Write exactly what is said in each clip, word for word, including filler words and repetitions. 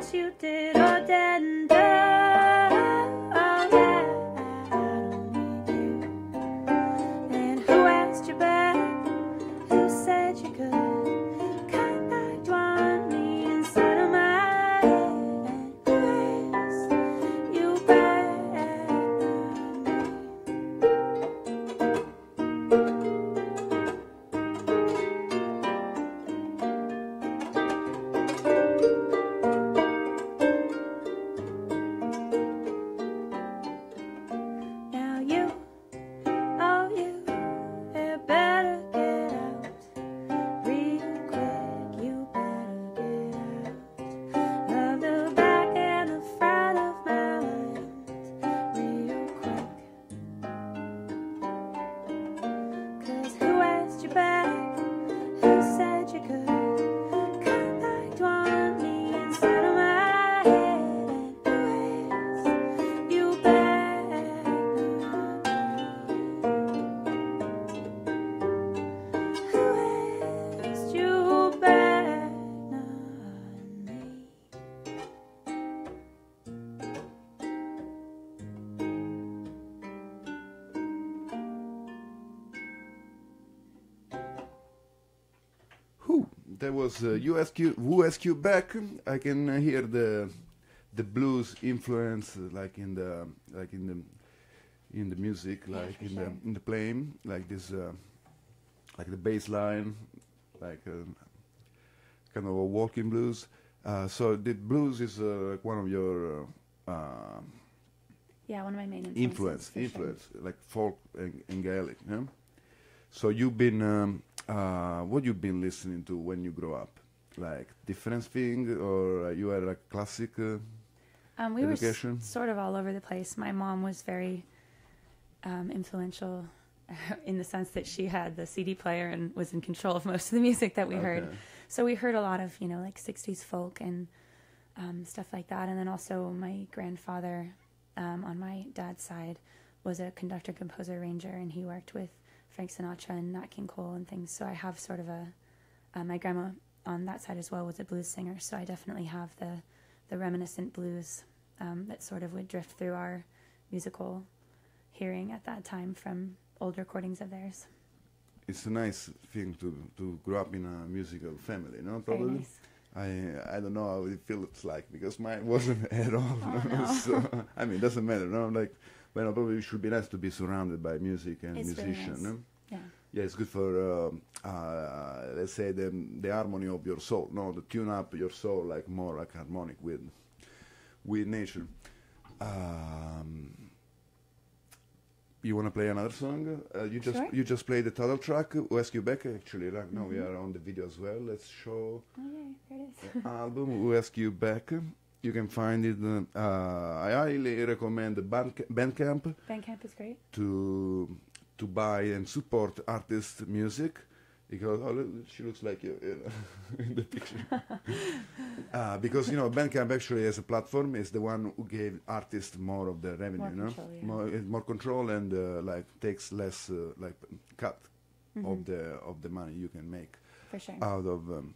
what you did or didn't do. And who asked you back? Who said you could come back on me inside of my head? Who asked you back? That was uh, you ask you, who asked you back. I can uh, hear the the blues influence, uh, like in the like in the in the music, like yeah, in sure. the in the playing, like this, uh, like the bass line, like uh, kind of a walking blues. Uh, so the blues is uh, like one of your uh, uh, yeah, one of my main influence, influence, sure. like folk and, and Gaelic. Yeah? So you've been. Um, Uh, what you been listening to when you grow up? Like different thing, or uh, you had a classic uh, um, we education? We were s sort of all over the place. My mom was very um, influential in the sense that she had the C D player and was in control of most of the music that we okay. heard. So we heard a lot of, you know, like sixties folk and um, stuff like that. And then also my grandfather um, on my dad's side was a conductor, composer, arranger, and he worked with Frank Sinatra and Nat King Cole and things. So I have sort of a, uh, my grandma on that side as well was a blues singer. So I definitely have the, the reminiscent blues um, that sort of would drift through our musical hearing at that time from old recordings of theirs. It's a nice thing to to grow up in a musical family, no? Probably. Nice. I I don't know how it feels like because mine wasn't at all. Oh, no? No. So, I mean, it doesn't matter, no? Like. Well, probably it should be nice to be surrounded by music and it's musician. Nice. Yeah. Yeah, it's good for, um, uh, let's say, the, the harmony of your soul. No, to tune up your soul like more like harmonic with, with nature. Um, you want to play another song? Uh, you just sure. you just played the title track. Who asked you back? Actually, right now mm-hmm. we are on the video as well. Let's show. Okay, here it is. The album. Who asked you back? You can find it. Uh, I highly recommend Bandcamp. Bandcamp Bandcamp is great to to buy and support artist music because oh, she looks like you, you know, in the picture. uh, because you know Bandcamp actually as a platform is the one who gave artists more of the revenue, more you know, control, yeah. more, uh, more control and uh, like takes less uh, like cut mm-hmm. of the of the money you can make For sure. out of. Um,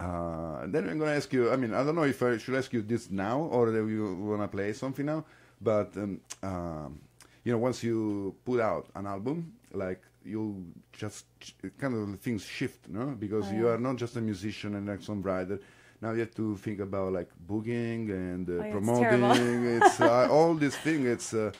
Uh, and then I'm going to ask you, I mean, I don't know if I should ask you this now or if you want to play something now, but, um, uh, you know, once you put out an album, like, you just, kind of things shift, no? Because oh, yeah. you are not just a musician and a songwriter. Now you have to think about, like, booking and uh, oh, yeah, promoting. It's, terrible. it's uh, all this thing. It's uh,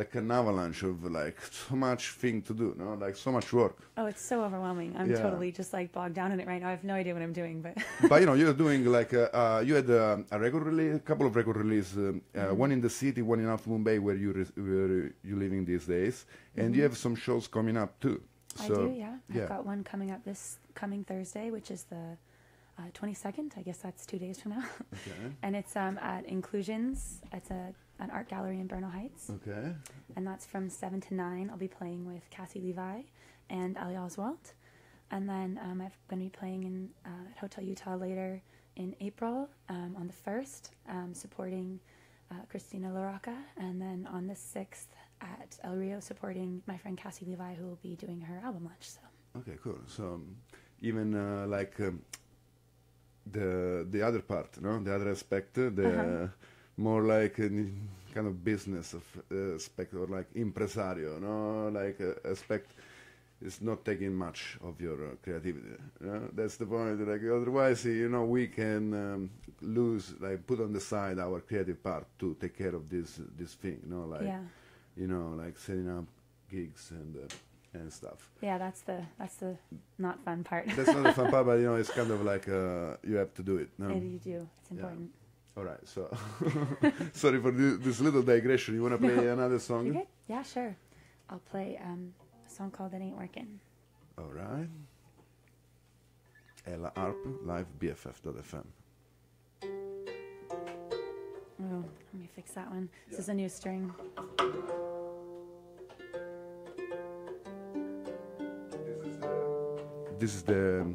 like an avalanche of, like, so much thing to do, no? Like, so much work. Oh, it's so overwhelming. I'm yeah. totally just, like, bogged down in it right now. I have no idea what I'm doing, but... But, you know, you're doing, like, a, uh, you had a, a record release, a couple of record releases, um, mm-hmm. uh, one in the city, one in North Mumbai, where, you where you're living these days, and mm-hmm. you have some shows coming up, too. So, I do, yeah. yeah. I've got one coming up this coming Thursday, which is the uh, twenty-second. I guess that's two days from now. Okay. And it's um, at Inclusions. It's a... an art gallery in Bernal Heights. Okay. And that's from seven to nine. I'll be playing with Cassie Levi and Ali Oswald. And then um, I'm going to be playing in uh, at Hotel Utah later in April um, on the first, um, supporting uh, Christina LaRocca. And then on the sixth at El Rio, supporting my friend Cassie Levi, who will be doing her album launch. So. Okay, cool. So um, even uh, like... Um the the other part, no, the other aspect, the uh-huh. more like a kind of business of uh, aspect, or like impresario, no, like uh, aspect. It's not taking much of your uh, creativity. You know? That's the point. Like otherwise, you know, we can um, lose, like, put on the side our creative part to take care of this this thing. You know, like, yeah. you know, like setting up gigs and uh, and stuff. Yeah, that's the that's the not fun part. That's not the fun part, but you know, it's kind of like uh, you have to do it. No? And you do. It's important. Yeah. All right. So, sorry for this, this little digression. You want to play no. another song? You're good? Yeah, sure. I'll play. Um, song called It Ain't Working. All right. Ellaharp, live B F F dot F M. Oh, let me fix that one. Yeah. This is a new string. This is the, this is the,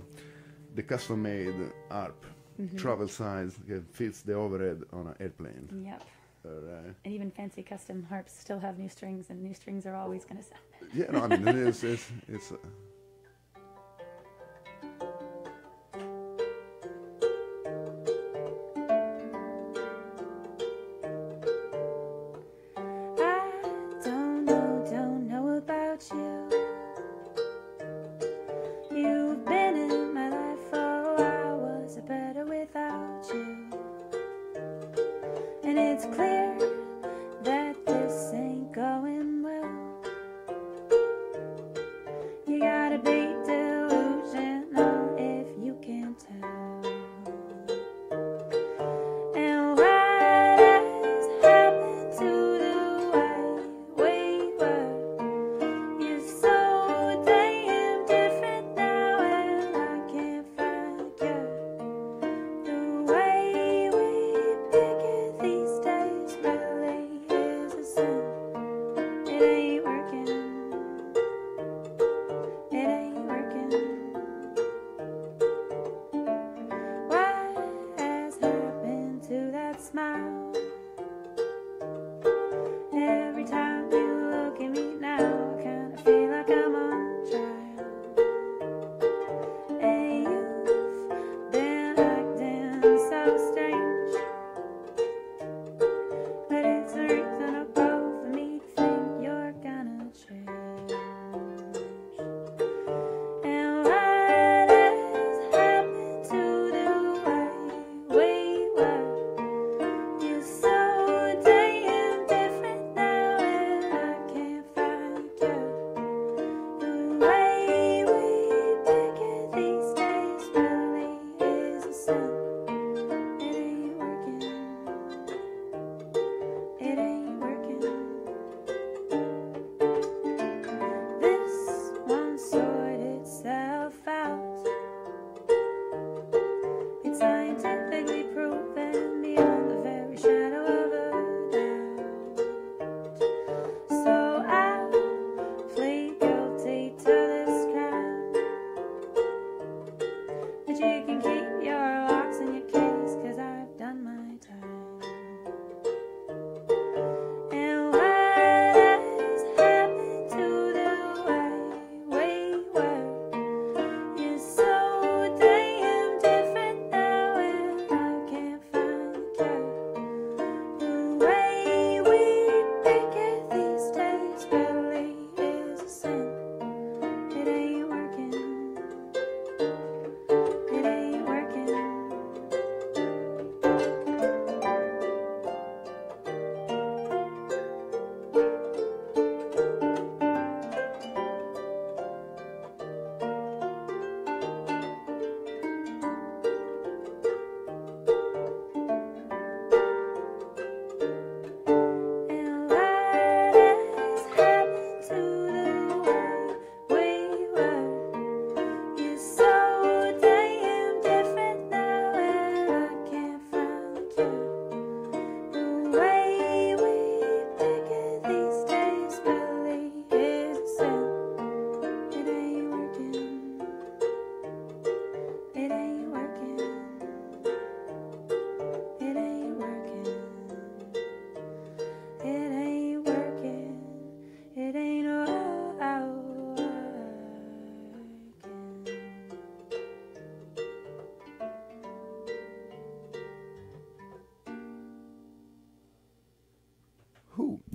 the custom-made harp, mm-hmm. travel size, it fits the overhead on an airplane. Yep. All right. And even fancy custom harps still have new strings, and new strings are always going to sound. Yeah, no, I mean, it is, it's, it's, it's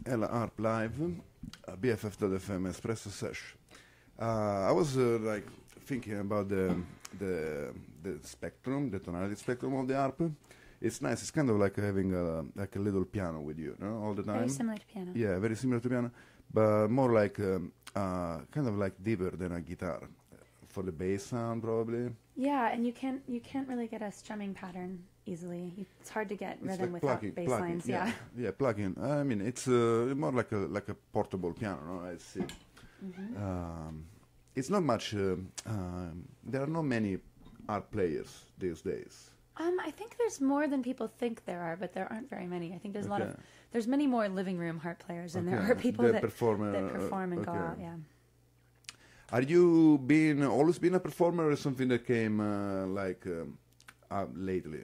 Ellaharp live, uh, B F F dot F M espresso sesh. Uh, I was uh, like thinking about the the the spectrum, the tonality spectrum of the harp. It's nice. It's kind of like having a like a little piano with you, you know, all the time. Very similar to piano. Yeah, very similar to piano, but more like um, uh, kind of like deeper than a guitar, for the bass sound probably. Yeah, and you can't you can't really get a strumming pattern easily. You, it's hard to get rhythm like without bass lines. Yeah, yeah, yeah, plucking. I mean, it's uh, more like a like a portable piano. No? I see. Mm-hmm. um, it's not much. Uh, uh, there are not many harp players these days. Um, I think there's more than people think there are, but there aren't very many. I think there's okay. a lot of there's many more living room harp players than okay. there are people that, that perform, uh, that perform and okay. go out. Yeah. Are you been always been a performer, or something that came uh, like um, uh, lately?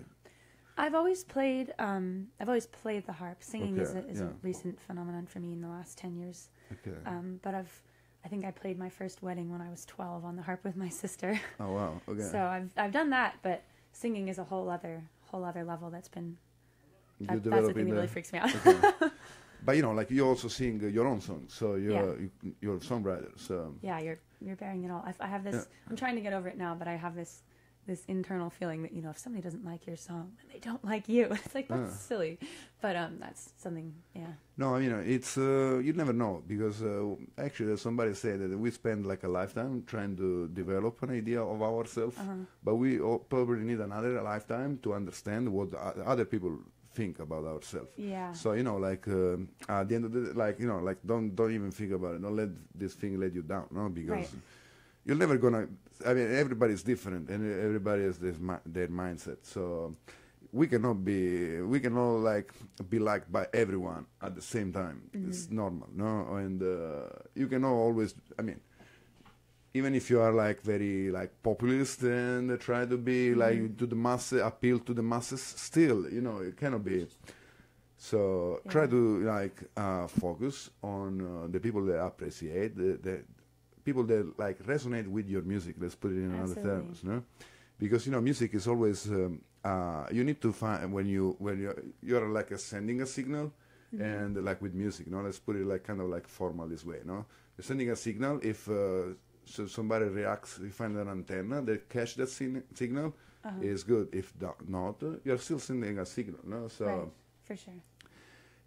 I've always played. Um, I've always played the harp. Singing okay. is, a, is yeah. a recent phenomenon for me in the last ten years. Okay. Um, but I've. I think I played my first wedding when I was twelve on the harp with my sister. Oh wow! Okay. So I've I've done that, but singing is a whole other whole other level. That's been that, that's the thing that really freaks me out. Okay. But you know, like you also sing uh, your own songs, so you're yeah. you, you're a songwriter. So yeah, you're you're bearing it all. I, I have this. Yeah. I'm trying to get over it now, but I have this this internal feeling that you know, if somebody doesn't like your song, then they don't like you. It's like that's yeah. silly, but um, that's something. Yeah. No, you know, it's uh, you never know because uh, actually somebody said that we spend like a lifetime trying to develop an idea of ourselves, uh-huh. but we probably need another lifetime to understand what other people think about ourselves. Yeah. So you know, like uh, at the end of the day, like you know, like don't don't even think about it. Don't let this thing let you down, no? Because right. you're never gonna. I mean, everybody's different, and everybody has this mi their mindset. So we cannot be we cannot like be liked by everyone at the same time. Mm-hmm. It's normal, no? And uh, you cannot always. I mean. Even if you are like very like populist and uh, try to be like mm-hmm. to the masses, appeal to the masses, still you know it cannot be. So yeah. try to like uh, focus on uh, the people that appreciate the, the people that like resonate with your music. Let's put it in Absolutely. Other terms, no? Because you know music is always um, uh, you need to find when you when you you're like a sending a signal, mm-hmm. and like with music, no, let's put it like kind of like formal this way, no, you're sending a signal if. Uh, So somebody reacts, you find an antenna, they catch that signal, uh-huh. is good. If not, uh, you're still sending a signal, no? So right. for sure.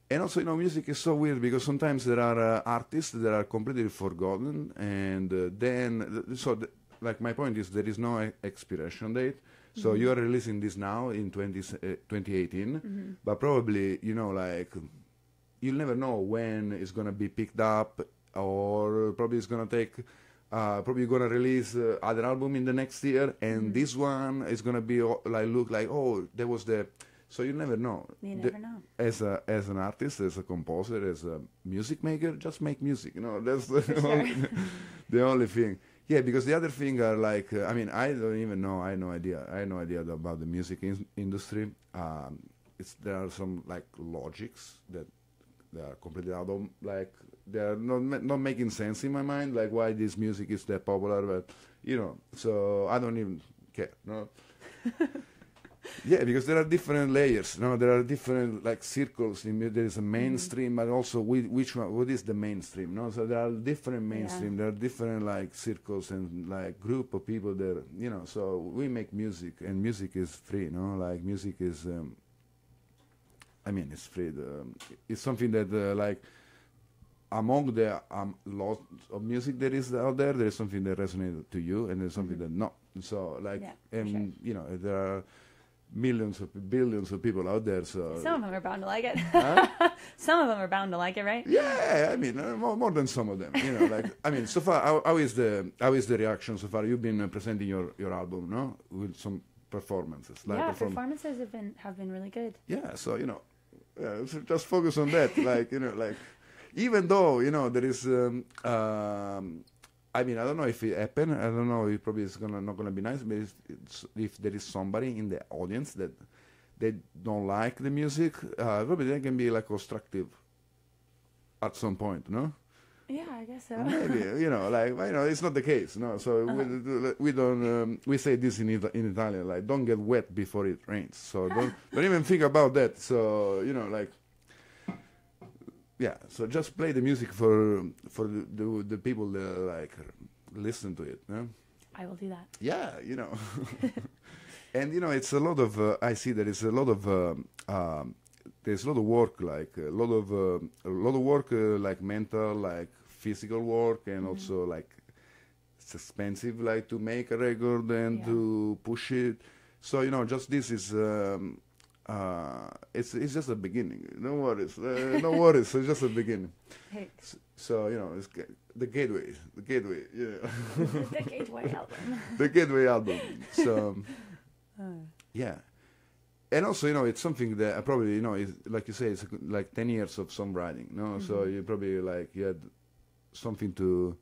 And also, you know, music is so weird because sometimes there are uh, artists that are completely forgotten, and uh, then, th so, th like, my point is there is no e expiration date. So mm-hmm. you are releasing this now in twenty eighteen, mm-hmm. but probably, you know, like, you'll never know when it's going to be picked up, or probably it's going to take... Uh, probably gonna release uh, other album in the next year, and mm-hmm. this one is gonna be oh, like look like oh that was the, so you never know. You never the, know. As a as an artist, as a composer, as a music maker, just make music. You know that's the, sure. only, the only thing. Yeah, because the other thing are like uh, I mean I don't even know I have no idea I have no idea about the music in industry. Um, it's there are some like logics that. They are completely out of, like, they are not ma not making sense in my mind, like why this music is that popular, but, you know, so I don't even care, no? Yeah, because there are different layers, no? There are different, like, circles, in, there is a mainstream, mm-hmm. but also we, which one, what is the mainstream, no? So there are different mainstream, yeah. there are different, like, circles and, like, group of people that, you know, so we make music, and music is free, no? Like, music is... Um, I mean, it's free. Um, it's something that, uh, like, among the um, lot of music that is out there, there is something that resonates to you, and there's something mm-hmm. that not. So, like, yeah, and sure. you know, there are millions of billions of people out there. So some of them are bound to like it. Huh? Some of them are bound to like it, right? Yeah, I mean, uh, more, more than some of them. You know, like, I mean, so far, how, how is the how is the reaction so far? You've been uh, presenting your your album, no, with some performances. Like yeah, perform performances have been have been really good. Yeah, so you know. Yeah, so just focus on that, like you know, like even though you know there is, um, um, I mean, I don't know if it happened. I don't know. It probably is gonna not gonna be nice, but it's, it's, if there is somebody in the audience that they don't like the music, uh, probably they can be like constructive at some point, no? Yeah, I guess so. Maybe you know, like you know, it's not the case, no. So uh-huh. we, we don't. Um, we say this in Ita in Italian, like don't get wet before it rains. So don't don't even think about that. So you know, like yeah, so just play the music for for the the, the people that like listen to it. No? I will do that. Yeah, you know, and you know, it's a lot of. Uh, I see that it's a lot of. Um, um, there's a lot of work, like a lot of uh, a lot of work, uh, like mental, like physical work, and mm-hmm. also like it's expensive, like to make a record and yeah. to push it. So you know, just this is. Um, Uh, it's it's just a beginning. No worries, uh, no worries. It's just a beginning. Hey. So, so you know, it's the gateway, the gateway, yeah. the gateway album. the gateway album. So, oh. yeah, and also you know, it's something that I probably you know, it's, like you say, it's like ten years of songwriting. No, mm-hmm. so you probably like you had something to,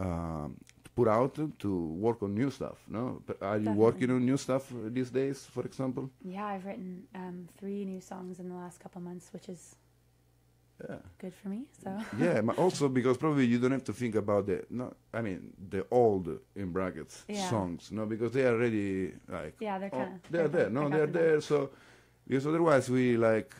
um, to put out to work on new stuff. No, but are you Definitely. working on new stuff these days, for example? Yeah, I've written um, three new songs in the last couple months, which is yeah. good for me. So yeah, but also because probably you don't have to think about the no, I mean the old in brackets yeah. songs, no, because they are already like yeah, they're kind of they're, they're there, no, they're there. Them. So because otherwise we like,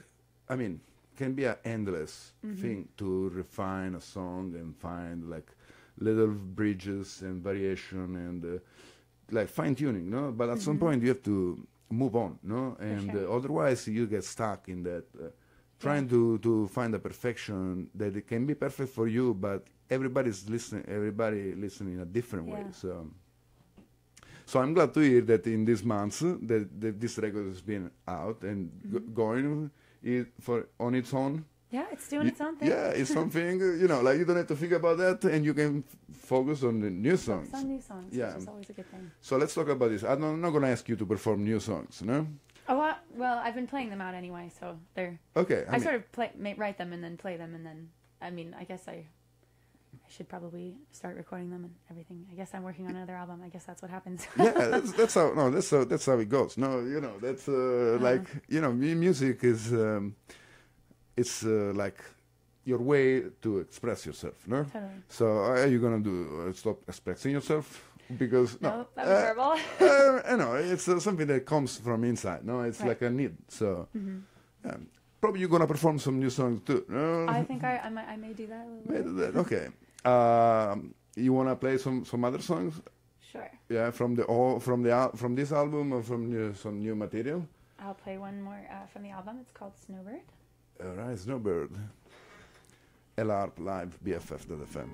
I mean, can be an endless mm-hmm. thing to refine a song and find like little bridges and variation and uh, like fine tuning, no. But at mm-hmm. some point you have to move on, no, and sure. uh, otherwise you get stuck in that uh, trying yeah. to to find a perfection that it can be perfect for you, but everybody's listening everybody listening in a different yeah. way. So so I'm glad to hear that in these months uh, that, that this record has been out and mm-hmm. g going it for on its own. Yeah, it's doing you, its own thing. Yeah, it's something, you know, like you don't have to think about that, and you can f focus on the new songs. Focus on new songs, yeah. which is always a good thing. So let's talk about this. I don't, I'm not going to ask you to perform new songs, no? Oh, I, well, I've been playing them out anyway, so they're... Okay. I, I mean, sort of play, may, write them and then play them, and then, I mean, I guess I, I should probably start recording them and everything. I guess I'm working on another album. I guess that's what happens. yeah, that's, that's, how, no, that's, how, that's how it goes. No, you know, that's uh, uh, like, you know, music is... Um, It's uh, like your way to express yourself, no? Totally. So are you gonna do uh, stop expressing yourself because no? no that was uh, terrible. uh, you know, it's uh, something that comes from inside. No, it's right. like a need. So mm-hmm. yeah. probably you're gonna perform some new songs too. No? I think I I, might, I may do that. May do that. Okay. Um, you wanna play some some other songs? Sure. Yeah, from the all from the al from this album or from new, some new material. I'll play one more uh, from the album. It's called Snowbird. All right, Snowbird. Ellaharp live, B F F dot F M.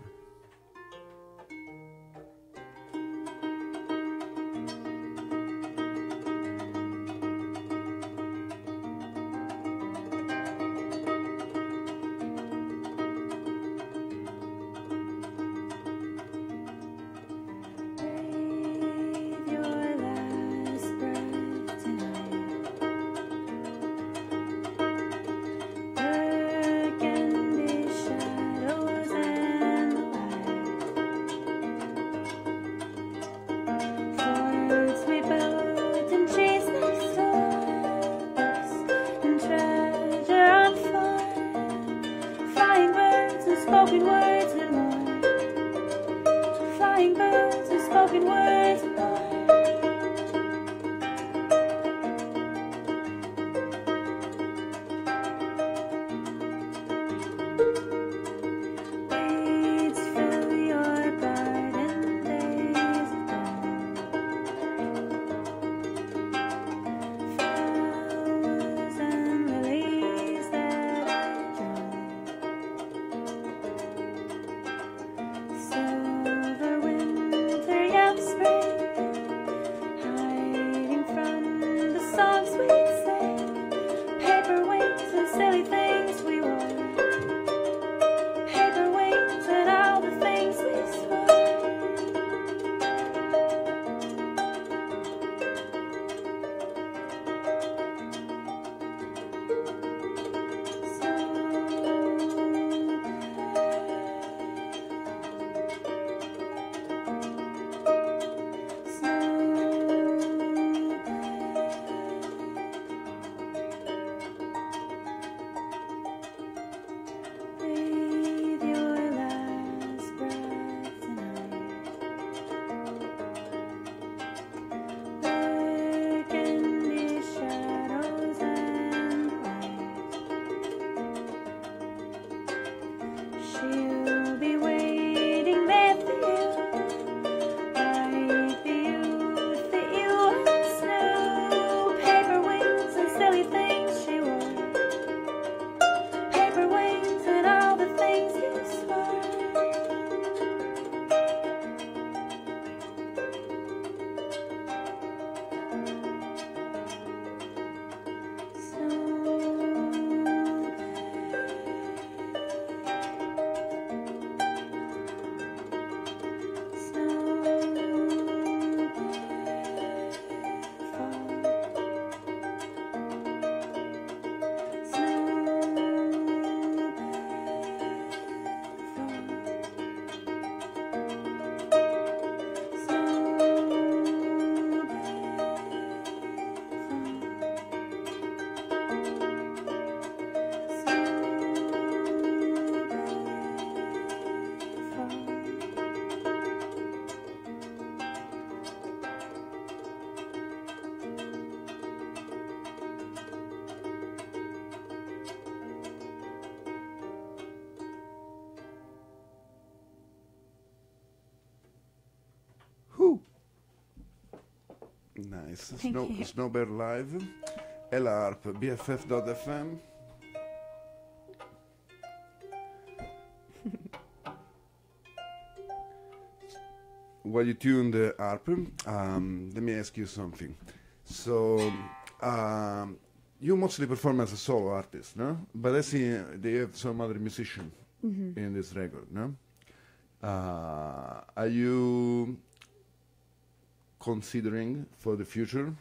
Nice. Thank Snow, you. Snowbird Live. Ellaharp, B F F dot f m. While you tune the harp, um, let me ask you something. So, um, you mostly perform as a solo artist, no? But I see they have some other musician mm-hmm. in this record, no? Uh, are you considering for the future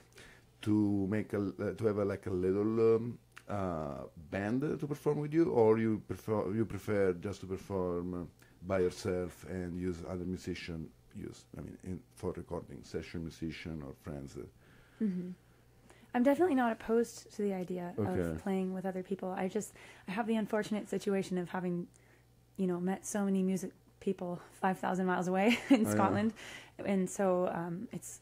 to make a uh, to have a, like a little um, uh, band to perform with you, or you prefer you prefer just to perform by yourself and use other musician? Use I mean in, for recording session musician or friends. Uh. Mm-hmm. I'm definitely not opposed to the idea okay. of playing with other people. I just I have the unfortunate situation of having, you know, met so many music people five thousand miles away in I Scotland, know. And so um, it's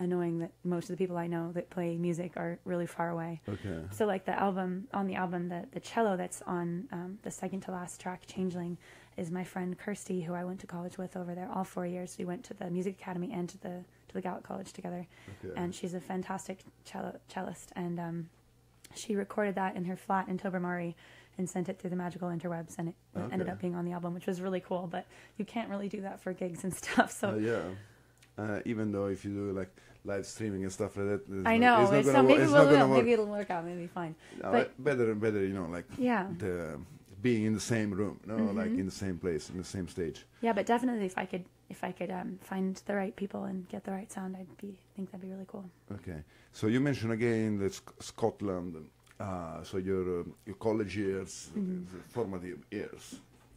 annoying that most of the people I know that play music are really far away. Okay. So like the album on the album the the cello that's on um, the second to last track, Changeling, is my friend Kirsty, who I went to college with over there all four years. We went to the music academy and to the to the Gaelic college together, okay. and she's a fantastic cello, cellist. And um, she recorded that in her flat in Tobermory and sent it through the magical interwebs, and it okay. ended up being on the album, which was really cool. But you can't really do that for gigs and stuff. So uh, yeah, uh, even though if you do like live streaming and stuff like that, I know not, it's, it's not, maybe it's we'll, not we'll, maybe it'll work out, maybe fine. No, but better and better, you know, like yeah. the. Being in the same room, no, mm-hmm. like in the same place, in the same stage. Yeah, but definitely, if I could, if I could um, find the right people and get the right sound, I'd be think that'd be really cool. Okay, so you mentioned again that sc Scotland, uh, so your um, your college years, mm-hmm. formative years.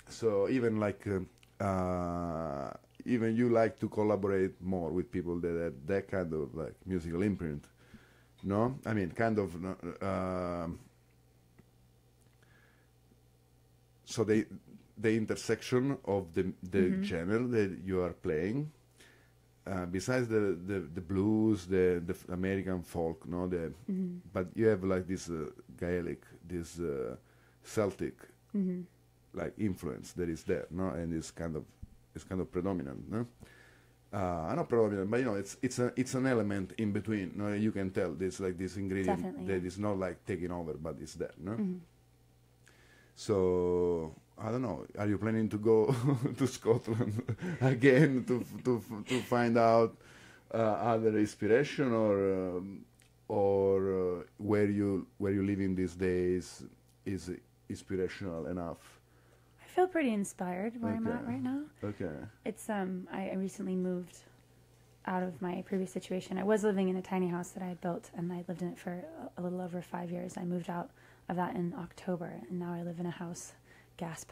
So even like um, uh, even you like to collaborate more with people that have that kind of like musical imprint, no? I mean, kind of. Uh, So the the intersection of the the mm-hmm. genre that you are playing, uh, besides the, the the blues, the the American folk, no, the mm-hmm. but you have like this uh, Gaelic, this uh, Celtic, mm-hmm. like influence that is there, no, and it's kind of it's kind of predominant, no, uh, not predominant, but you know it's it's a it's an element in between, no, you can tell there's like this ingredient Definitely. That is not like taking over, but it's there, no. Mm-hmm. So I don't know. Are you planning to go to Scotland again to to to find out uh, other inspiration, or um, or uh, where you where you live in these days is inspirational enough? I feel pretty inspired where okay. I'm at right now. Okay. It's um I, I recently moved out of my previous situation. I was living in a tiny house that I had built, and I lived in it for a little over five years. I moved out of that in October, and now I live in a house. Gasp!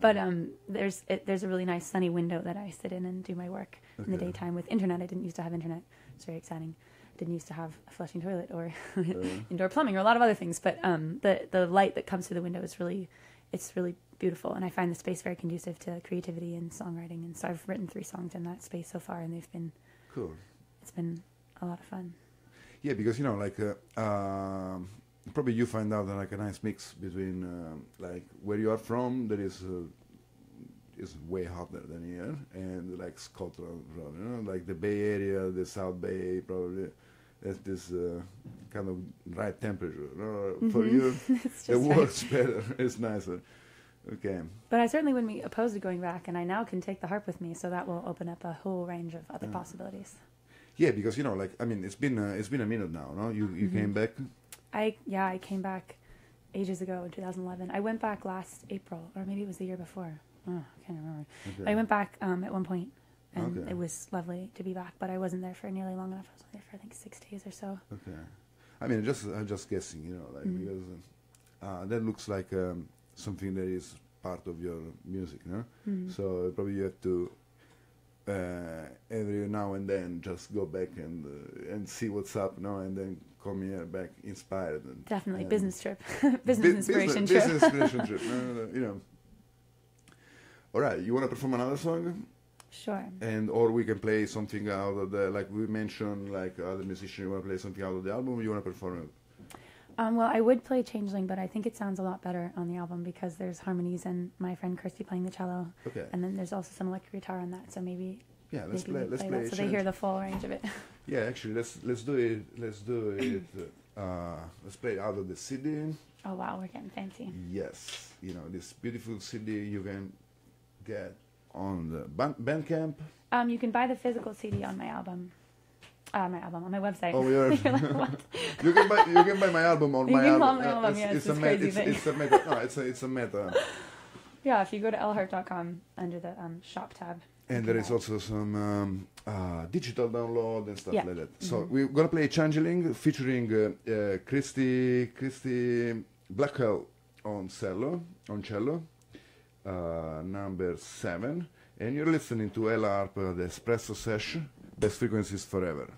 But um, there's it, there's a really nice sunny window that I sit in and do my work okay. in the daytime with internet. I didn't used to have internet. It's very exciting. Didn't used to have a flushing toilet or uh. indoor plumbing or a lot of other things. But um, the the light that comes through the window is really, it's really beautiful, and I find the space very conducive to creativity and songwriting. And so I've written three songs in that space so far, and they've been cool. It's been a lot of fun. Yeah, because you know, like. Uh, um, Probably you find out that like a nice mix between um, like where you are from, that is uh, is way hotter than here, and like Scotland, probably, you know, like the Bay Area, the South Bay, probably has this uh, kind of right temperature. You know? Mm-hmm. For you, it works right. better. It's nicer. Okay. But I certainly wouldn't be opposed to going back, and I now can take the harp with me, so that will open up a whole range of other uh, possibilities. Yeah, because you know, like I mean, it's been uh, it's been a minute now. No, you you mm-hmm. came back. I, yeah, I came back ages ago in two thousand eleven. I went back last April, or maybe it was the year before. Oh, I can't remember. Okay. I went back um, at one point, and okay. it was lovely to be back, but I wasn't there for nearly long enough. I was only there for, I think, six days or so. Okay. I mean, just, I'm just guessing, you know, like, mm-hmm. because uh, that looks like um, something that is part of your music, no? Mm-hmm. So probably you have to... Uh, every now and then just go back and uh, and see what's up now, and then come here back inspired. And, Definitely, and business trip. business bu inspiration business, trip. Business inspiration trip, uh, you know. All right, you want to perform another song? Sure. And or we can play something out of the, like we mentioned, like other musician, you want to play something out of the album, or you want to perform it? Um, well, I would play Changeling, but I think it sounds a lot better on the album because there's harmonies and my friend Kirsty playing the cello. Okay. And then there's also some electric guitar on that, so maybe Yeah, let's play. Let's play. play that so they hear the full range of it. Yeah, actually, let's let's do it. Let's do it. Uh, let's play out of the city. Oh wow, we're getting fancy. Yes, you know this beautiful C D you can get on the ban- Bandcamp. Um, you can buy the physical C D on my album. Uh, my album on my website. Oh, yeah. You're like, what? you can buy you can buy my album on you my can album. My album. It's, yeah, it's, it's a crazy me- thing. It's, it's a meta. No, it's a it's a meta. Yeah, if you go to ellaharp dot com under the um, shop tab. And there is also some um, uh, digital download and stuff yeah. like that. So mm-hmm. we're gonna play "Changeling" featuring uh, uh, Kirsty Kirsty Blackhall on cello, on cello, uh, number seven. And you're listening to Ellaharp, uh, the Espresso Session. Best frequencies forever.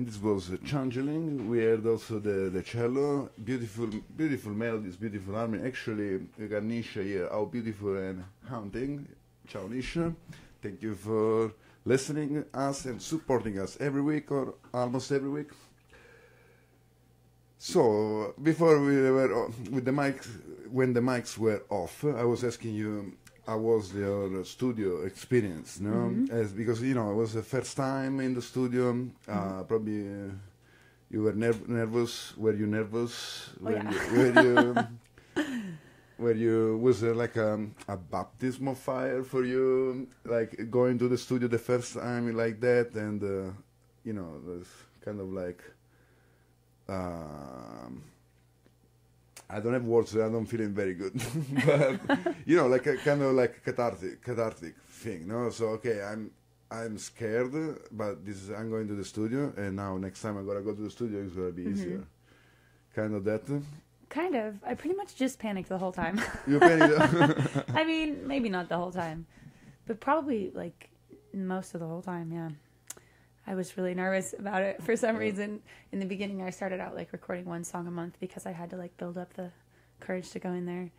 and this was uh, Changeling. We heard also the, the cello, beautiful, beautiful melodies, beautiful harmony. Actually, Ganesha here, how beautiful and haunting. Ciao Nisha, thank you for listening us and supporting us every week or almost every week. So before we were with the mics, when the mics were off, I was asking you how was your studio experience, no? Mm-hmm. As because you know it was the first time in the studio. Uh, mm-hmm. Probably uh, you were nerv nervous. Were you nervous? Oh, when yeah. you, were you? Were you? Was there like a, a baptism of fire for you? Like going to the studio the first time like that, and uh, you know, it was kind of like. Um, I don't have words. I don't feel very good, but you know, like a kind of like cathartic, cathartic thing. No, so okay, I'm, I'm scared, but this is, I'm going to the studio, and now next time I'm gonna go to the studio. It's gonna be mm-hmm. easier. Kind of that. Kind of. I pretty much just panicked the whole time. You panicked. I mean, maybe not the whole time, but probably like most of the whole time. Yeah. I was really nervous about it for some reason. In the beginning, I started out like recording one song a month because I had to like build up the courage to go in there.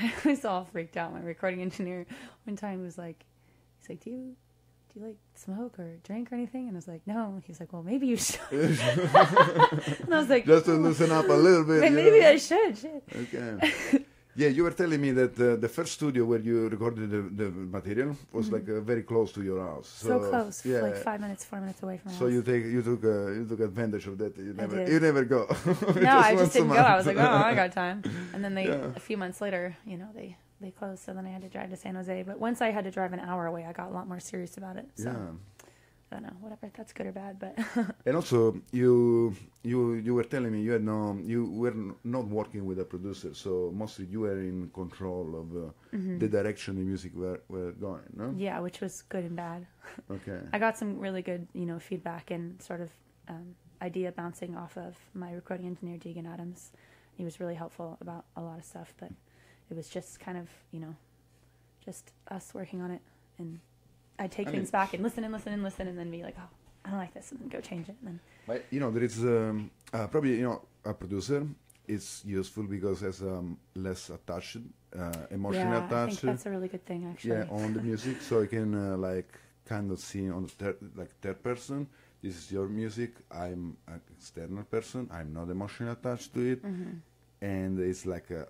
I was all freaked out. My recording engineer one time was like, he's like, do you, do you like smoke or drink or anything? And I was like, no. He's like, well, maybe you should. And I was like, just to loosen up a little bit. Maybe, maybe I should. Shit. Okay. Yeah, you were telling me that uh, the first studio where you recorded the, the material was mm-hmm. like uh, very close to your house. So, so close, yeah. Like five minutes, four minutes away from. So house. you take, you took, uh, you took advantage of that. You never, you never go. No, just I just didn't go. I was like, oh, I got time. And then they, yeah. a few months later, you know, they they closed. So then I had to drive to San Jose. But once I had to drive an hour away, I got a lot more serious about it. So. Yeah. I don't know, whatever, that's good or bad, but... And also, you you you were telling me you had no, you were not working with a producer, so mostly you were in control of uh, mm-hmm. the direction the music were, were going, no? Yeah, which was good and bad. Okay. I got some really good, you know, feedback and sort of um, idea bouncing off of my recording engineer, Deegan Adams. He was really helpful about a lot of stuff, but it was just kind of, you know, just us working on it and... I take I things mean, back and listen and listen and listen and then be like, oh, I don't like this, and then go change it. And then. But, you know, there is um, uh, probably, you know, a producer is useful because it's um, less attached, uh, emotionally yeah, attached. Yeah, I think that's a really good thing, actually. Yeah, on the music, so you can, uh, like, kind of see on the third, like, third person, this is your music, I'm an external person, I'm not emotionally attached to it, mm-hmm. and it's like a...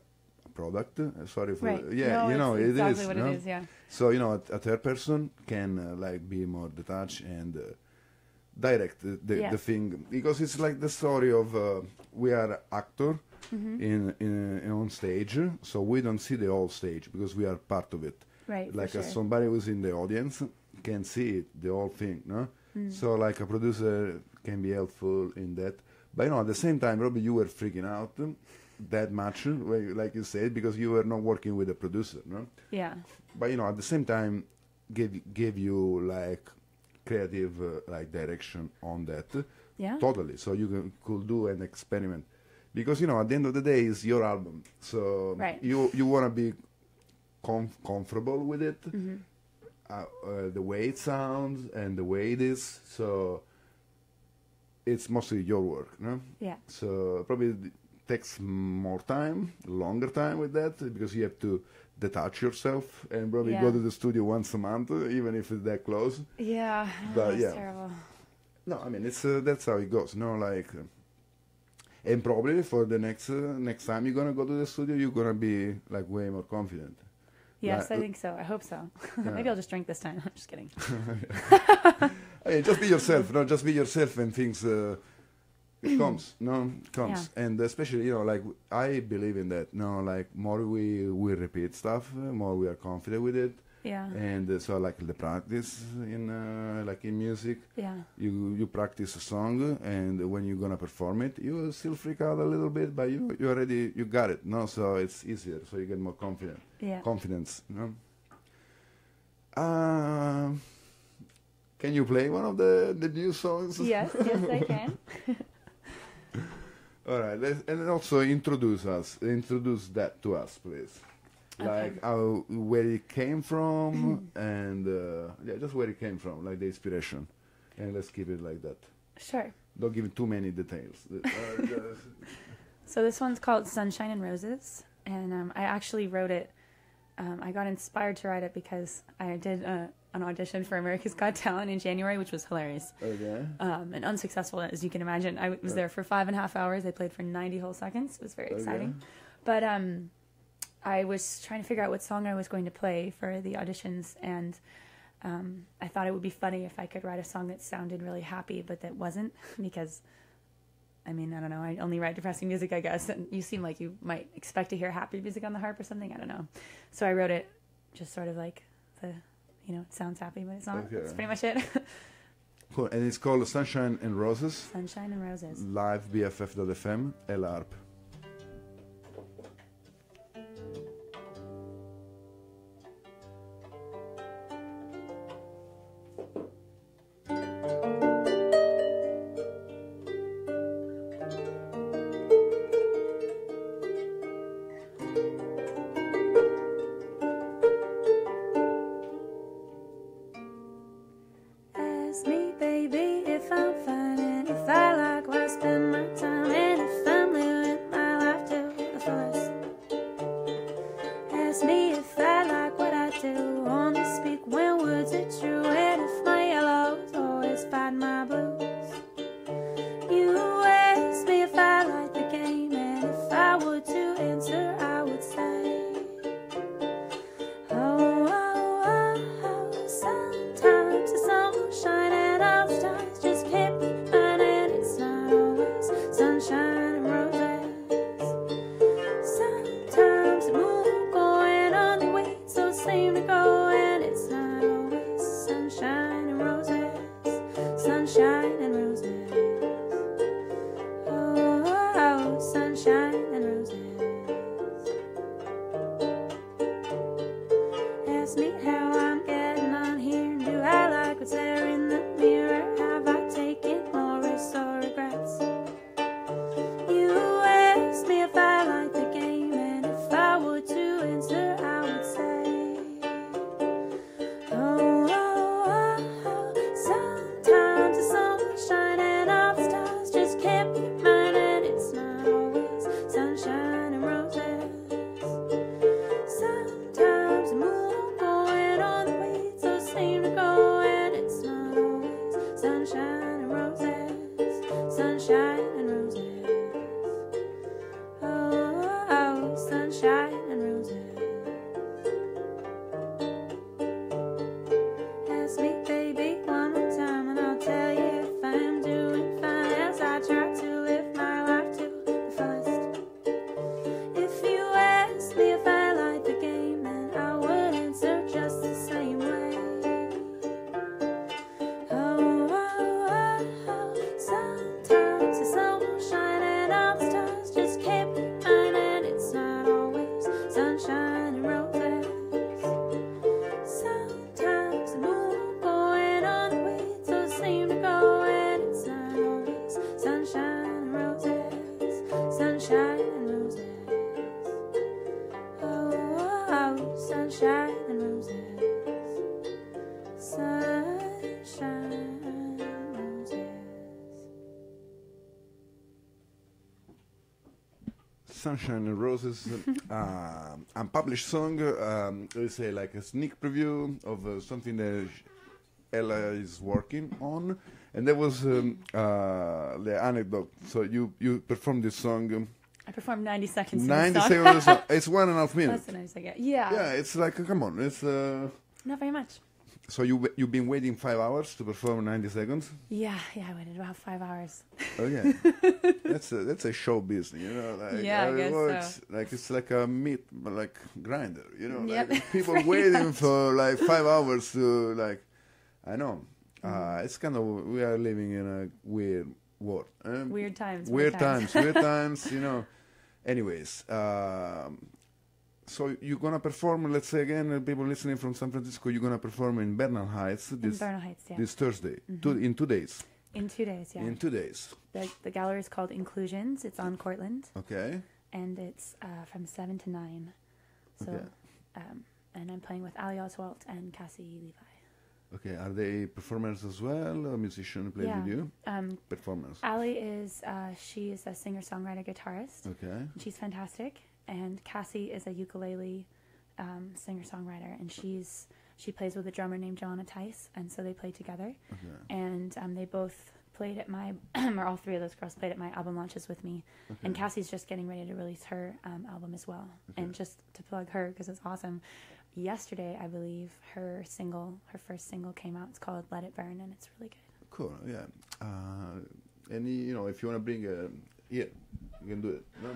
product uh, sorry for right. yeah no, you know it's exactly it is, what no? it is yeah so you know a, a third person can uh, like be more detached and uh, direct the, the, yeah. the thing because it's like the story of uh, we are actor mm-hmm. in, in, in on stage so we don't see the whole stage because we are part of it right like sure. somebody who's in the audience can see it the whole thing no mm. so like a producer can be helpful in that but you know at the same time probably you were freaking out um, that much, like you said, because you were not working with a producer, no? Yeah. But, you know, at the same time, gave, gave you, like, creative, uh, like, direction on that. Yeah. Totally. So you can, could do an experiment. Because, you know, at the end of the day, it's your album. So right. you, you want to be comf comfortable with it, mm-hmm. uh, uh, the way it sounds and the way it is. So it's mostly your work, no? Yeah. So probably... takes more time, longer time with that because you have to detach yourself and probably yeah. go to the studio once a month, even if it's that close. Yeah, but that's yeah. terrible. No, I mean it's uh, that's how it goes. No, like, uh, and probably for the next uh, next time you're gonna go to the studio, you're gonna be like way more confident. Yes, like, I think so. I hope so. Yeah. Maybe I'll just drink this time. I'm just kidding. Hey, just be yourself. No, just be yourself and things. Uh, It comes, no, it comes, yeah. And especially, you know, like, I believe in that, no, like, more we, we repeat stuff, more we are confident with it, yeah, and uh, so, like, the practice in, uh, like, in music, yeah, you, you practice a song, and when you're gonna perform it, you still freak out a little bit, but you, you already, you got it, no, so it's easier, so you get more confident, yeah, confidence, no, uh, can you play one of the, the new songs? Yes, yes, I can. All right, let's, and also introduce us, introduce that to us, please. Okay. Like how, where it came from, and uh, yeah, just where it came from, like the inspiration. And let's keep it like that. Sure. Don't give too many details. So this one's called Sunshine and Roses, and um, I actually wrote it. Um, I got inspired to write it because I did a, an audition for America's Got Talent in January, which was hilarious. Okay. Um, and unsuccessful, as you can imagine. I was there for five and a half hours. I played for ninety whole seconds. It was very exciting. Okay. But um, I was trying to figure out what song I was going to play for the auditions, and um, I thought it would be funny if I could write a song that sounded really happy, but that wasn't, because... I mean, I don't know, I only write depressing music, I guess, and you seem like you might expect to hear happy music on the harp or something, I don't know. So I wrote it just sort of like, the, you know, it sounds happy, but it's not. Okay. That's pretty much it. Cool, and it's called Sunshine and Roses. Sunshine and Roses. Live, B F F dot F M, Ellaharp. Sunshine and Roses, uh, unpublished song, um, let's say like a sneak preview of uh, something that Ella is working on. And that was um, uh, the anecdote. So you, you performed this song. Um, I performed ninety seconds. ninety seconds of the song. It's one and a half minutes. That's a nice idea. Yeah. Yeah, it's like, uh, come on. It's uh, not very much. So you w you've been waiting five hours to perform ninety seconds? Yeah, yeah, I waited about five hours. Oh yeah, that's a, that's a show business, you know. Like, yeah, I guess works, so. Like it's like a meat, like grinder, you know. Yep. Like people waiting much. For like five hours to like, I know. Mm-hmm. Uh, it's kind of we are living in a weird world. Um, weird times. Weird, weird times. times. Weird times. You know. Anyways. Um, So you're going to perform, let's say again, people listening from San Francisco, you're going to perform in Bernal Heights this, in Bernal Heights, yeah. This Thursday, mm-hmm. two, in two days. In two days, yeah. In two days. The, the gallery is called Inclusions. It's on Cortland. Okay. And it's uh, from seven to nine. So, okay. um, and I'm playing with Ali Oswald and Cassie Levi. Okay, are they performers as well? A musician plays yeah. with you? Um, performers. Ali is, uh, she is a singer-songwriter guitarist. Okay. She's fantastic. And Cassie is a ukulele um, singer-songwriter, and she's she plays with a drummer named Joanna Tice, and so they play together. Okay. And um, they both played at my, or all three of those girls played at my album launches with me. Okay. And Cassie's just getting ready to release her um, album as well. Okay. And just to plug her, because it's awesome, yesterday, I believe, her single, her first single came out. It's called Let It Burn, and it's really good. Cool, yeah. Uh, and, you know, if you want to bring a... Yeah, you can do it. No?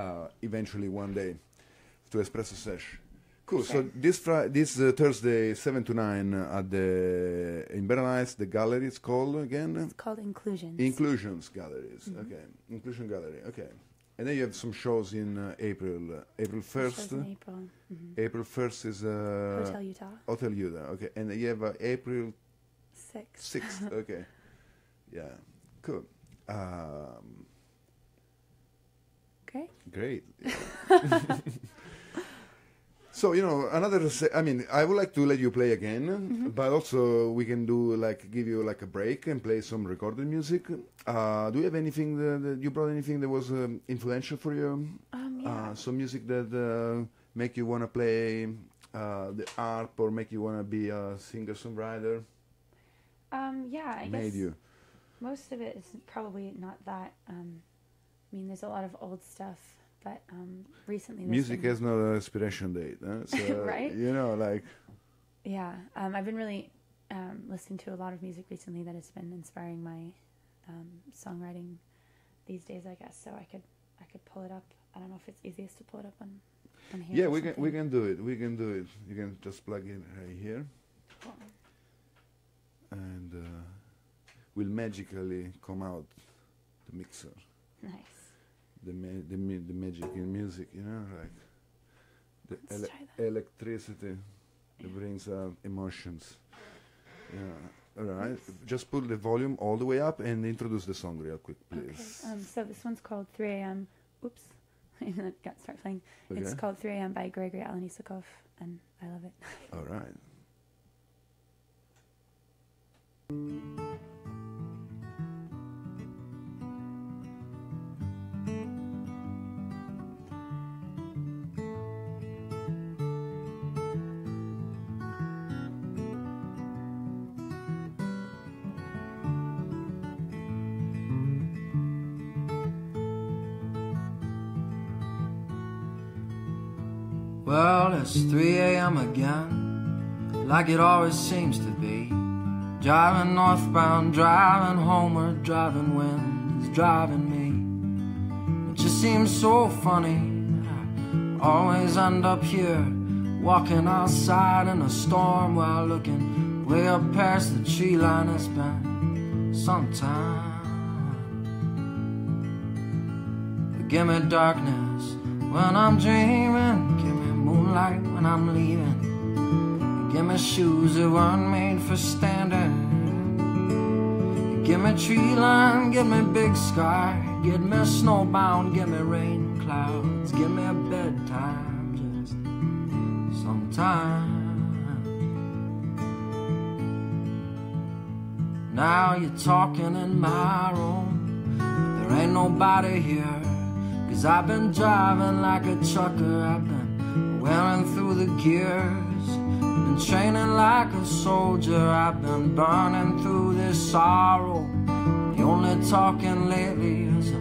Uh, eventually, one day, to Espresso Sesh. Cool, sure. So this Friday, this uh, Thursday, seven to nine, at the in Bernal Heights, the gallery is called again? It's called Inclusions. Inclusions Galleries, mm-hmm. okay. Inclusion Gallery, okay. And then you have some shows in uh, April. Uh, April first. In April. Mm-hmm. April first is... Uh, Hotel Utah. Hotel Utah, okay. And you have uh, April sixth, okay. Yeah, cool. Um, okay. Great. Yeah. So, you know, another... Se- I mean, I would like to let you play again, mm-hmm. but also we can do, like, give you, like, a break and play some recorded music. Uh, do you have anything that, that... You brought anything that was um, influential for you? Um, yeah. Uh, some music that uh, make you want to play uh, the harp or make you want to be a singer-songwriter? Um, yeah, I Made guess you. Most of it is probably not that... Um, I mean, there's a lot of old stuff. But um, recently... Music has no expiration date, huh? So, right? You know, like... Yeah, um, I've been really um, listening to a lot of music recently that has been inspiring my um, songwriting these days, I guess. So I could I could pull it up. I don't know if it's easiest to pull it up on, on here. Yeah, we something. can we can do it. We can do it. You can just plug in right here. Cool. And uh, will magically come out the mixer. Nice. The, ma- the, mi- the magic in music, you know, like the ele- electricity that brings out emotions. Yeah, all right. Yes. Just put the volume all the way up and introduce the song real quick, please. Okay. Um, so this one's called three a.m. Oops, I got to start playing. Okay. It's called three a.m. by Gregory Alan Isakov, and I love it. All right. Well, it's three a.m. again, like it always seems to be. Driving northbound, driving homeward, driving wind is driving me. It just seems so funny, I always end up here, walking outside in a storm while looking way up past the tree line. It's been some time, but give me darkness when I'm dreaming. Give me moonlight when I'm leaving. You give me shoes that weren't made for standing. You give me tree line, give me big sky, give me snowbound, give me rain clouds, give me a bedtime, just sometime. Now you're talking in my room, there ain't nobody here, 'cause I've been driving like a trucker. I've been wearing through the gears, been training like a soldier. I've been burning through this sorrow. The only talking lately is a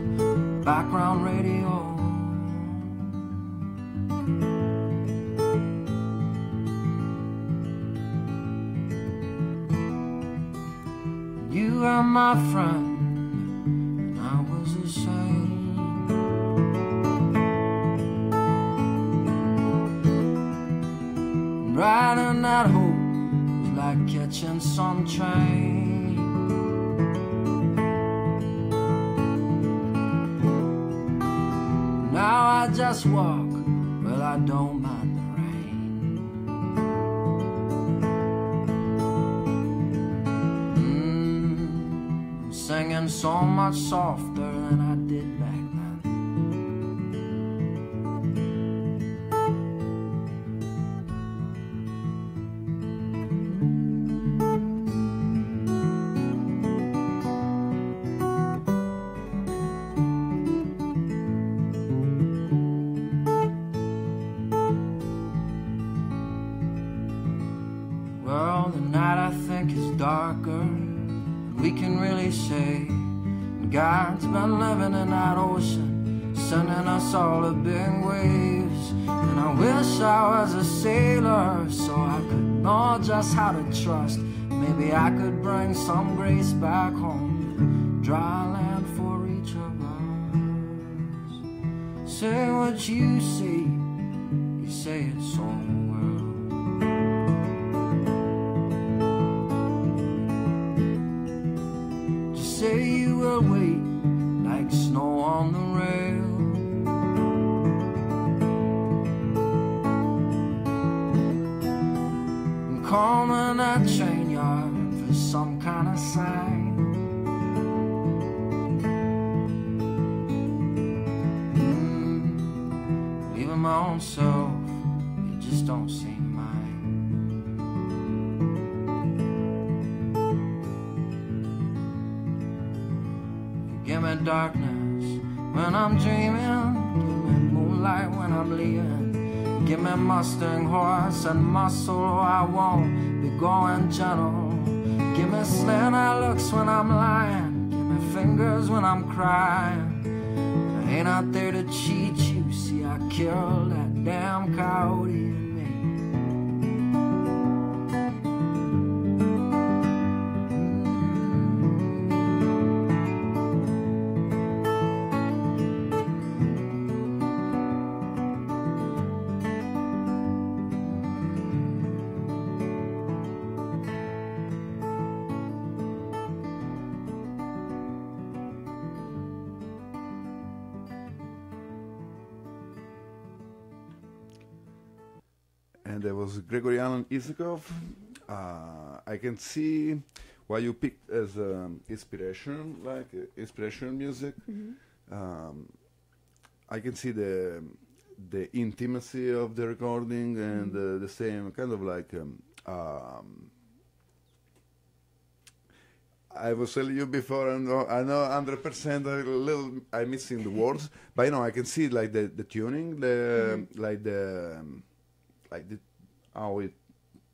background radio. You were my friend, and I was the same. Riding that hope was like catching some train. Now I just walk, but I don't mind the rain. Mm, I'm singing so much softer than I did back then. night gets darker than we can really say. And God's been living in that ocean, sending us all the big waves. And I wish I was a sailor so I could know just how to trust. Maybe I could bring some grace back home, dry land for each of us. Say what you see, you say it so well. Just say you will wait like snow on the rail. I'm calling that train for some kind of sign. Mm, leaving my own self, it just don't seem mine. Give me darkness when I'm dreaming, give me moonlight when I'm leaving, give me Mustang horse and muscle, I won't be going gentle. Give me slant eye looks when I'm lying, give me fingers when I'm crying. I ain't out there to cheat you, see I killed that damn coyote in Gregory Alan Isakov. Uh, I can see why you picked as um, inspiration, like uh, inspiration music. Mm-hmm. um, I can see the the intimacy of the recording and mm-hmm. uh, the same kind of like. Um, um, I was telling you before, I know, I know one hundred percent a little. I'm missing the words, but you know I can see like the the tuning, the mm-hmm. like the um, like the. How it,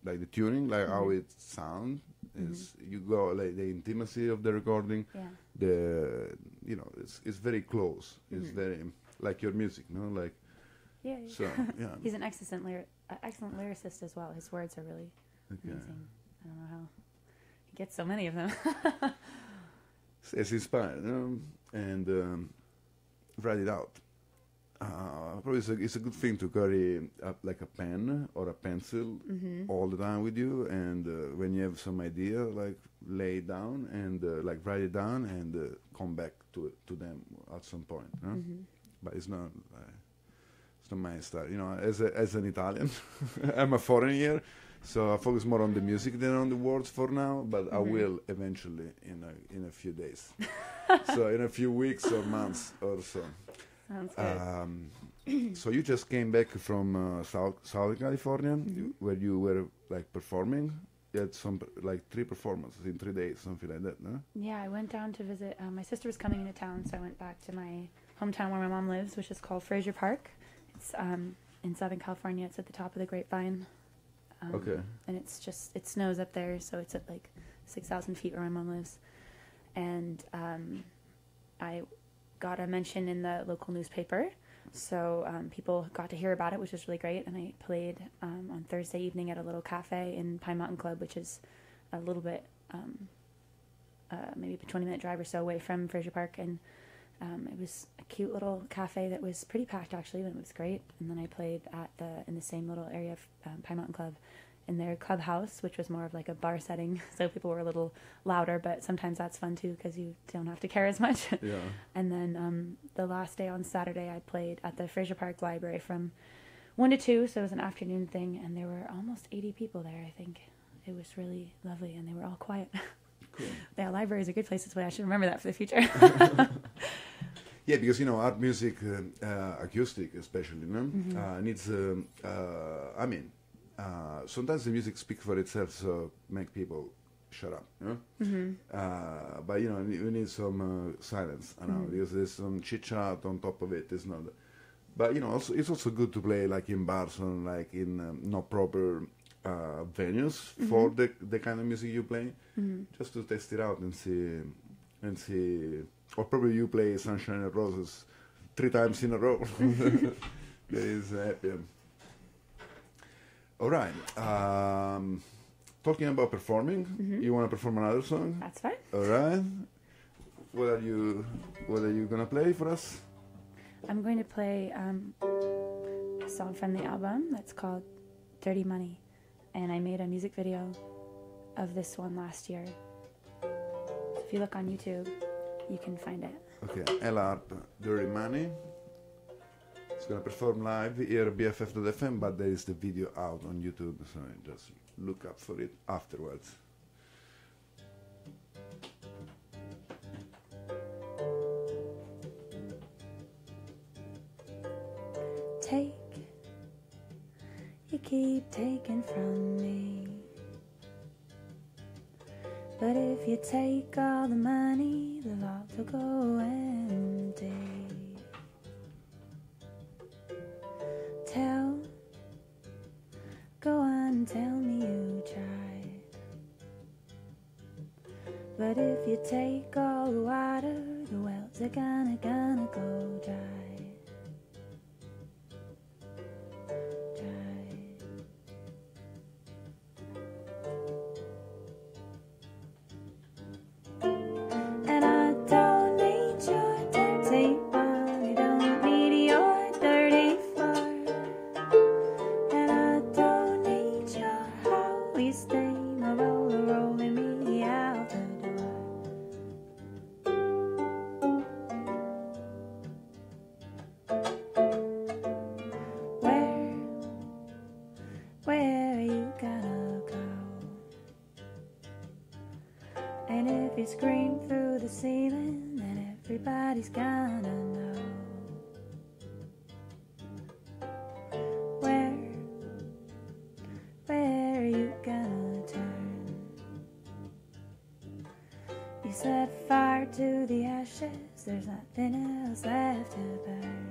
like the tuning, like mm-hmm. how it sounds, mm-hmm. is you go like the intimacy of the recording, yeah. the you know it's it's very close. Mm-hmm. It's very like your music, no, like yeah. yeah. So yeah, he's an excellent lyric, uh, excellent lyricist as well. His words are really okay. amazing. I don't know how he gets so many of them. it's, it's inspired, you know, and um, write it out. Uh, probably it's a, it's a good thing to carry a, like a pen or a pencil mm-hmm. all the time with you, and uh, when you have some idea, like lay it down and uh, like write it down and uh, come back to to them at some point. No? Mm-hmm. But it's not uh, it's not my style, you know. As a, as an Italian, I'm a foreigner, so I focus more on the music than on the words for now. But mm-hmm. I will eventually in a, in a few days, so in a few weeks or months or so. Sounds good. Um, so you just came back from uh, South Southern California, mm-hmm. where you were like performing. You had some like three performances in three days, something like that, no? Yeah, I went down to visit. Uh, my sister was coming into town, so I went back to my hometown where my mom lives, which is called Frazier Park. It's um, in Southern California. It's at the top of the Grapevine. Um, okay. And it's just it snows up there, so it's at like six thousand feet where my mom lives, and um, I. got a mention in the local newspaper, so um, people got to hear about it, which was really great. And I played um, on Thursday evening at a little cafe in Pine Mountain Club, which is a little bit, um, uh, maybe a twenty minute drive or so away from Fraser Park. And um, it was a cute little cafe that was pretty packed actually, but it was great. And then I played at the in the same little area of um, Pine Mountain Club in their clubhouse, which was more of like a bar setting, so people were a little louder, but sometimes that's fun too because you don't have to care as much. Yeah. And then um, the last day on Saturday, I played at the Fraser Park Library from one to two, so it was an afternoon thing, and there were almost eighty people there, I think. It was really lovely, and they were all quiet. Cool. Yeah, libraries are good places, but I should remember that for the future. Yeah, because, you know, art music, uh, uh, acoustic especially, no? Mm-hmm. uh, needs, um, uh, I mean, Uh, sometimes the music speaks for itself, so make people shut up, you know? Mm-hmm. uh, but you know, we need some uh, silence, I know, mm-hmm. because there's some chit chat on top of it. It's not, but you know, also, it's also good to play like in bars and like in um, not proper uh, venues mm-hmm. for the the kind of music you play, mm-hmm. just to test it out and see and see. Or probably you play Sunshine and Roses three times in a row. That is uh, yeah. All right. Um, talking about performing, mm-hmm. you want to perform another song? That's fine. All right. What are you What are you gonna play for us? I'm going to play um, a song from the album that's called "Dirty Money," and I made a music video of this one last year. So if you look on YouTube, you can find it. Okay, Ellaharp, "Dirty Money." It's gonna perform live here at B F F dot f m, but there is the video out on YouTube, so just look up for it afterwards. Take, you keep taking from me, but if you take all the money, the lot will go empty. Tell, go on, tell me you tried, but if you take all the water, the wells are gonna, gonna go dry. There's nothing else left to burn.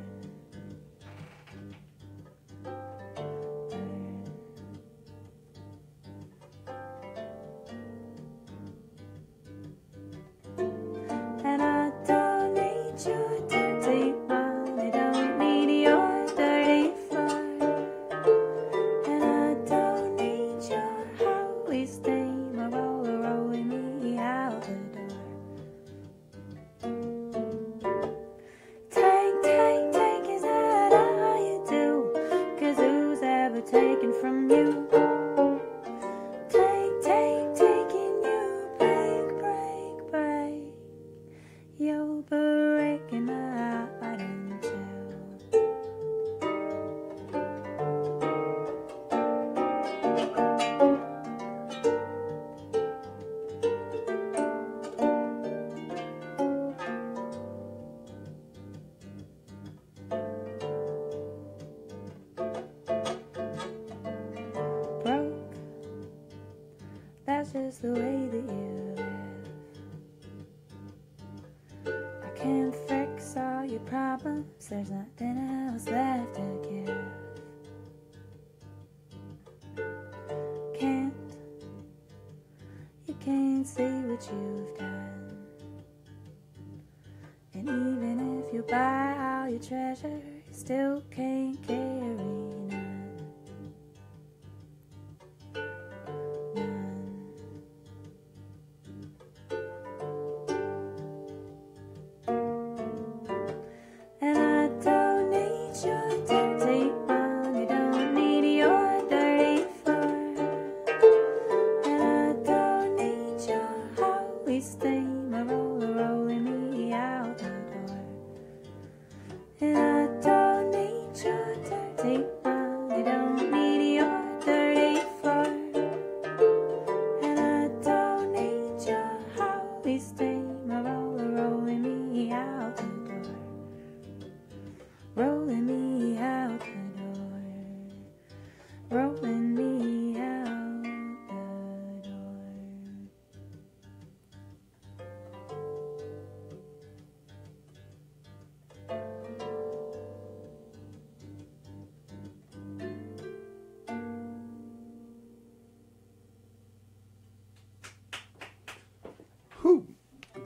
The way that you live, I can't fix all your problems. There's nothing else left to give. Can't, you can't see what you've done, and even if you buy all your treasure, you still can't carry.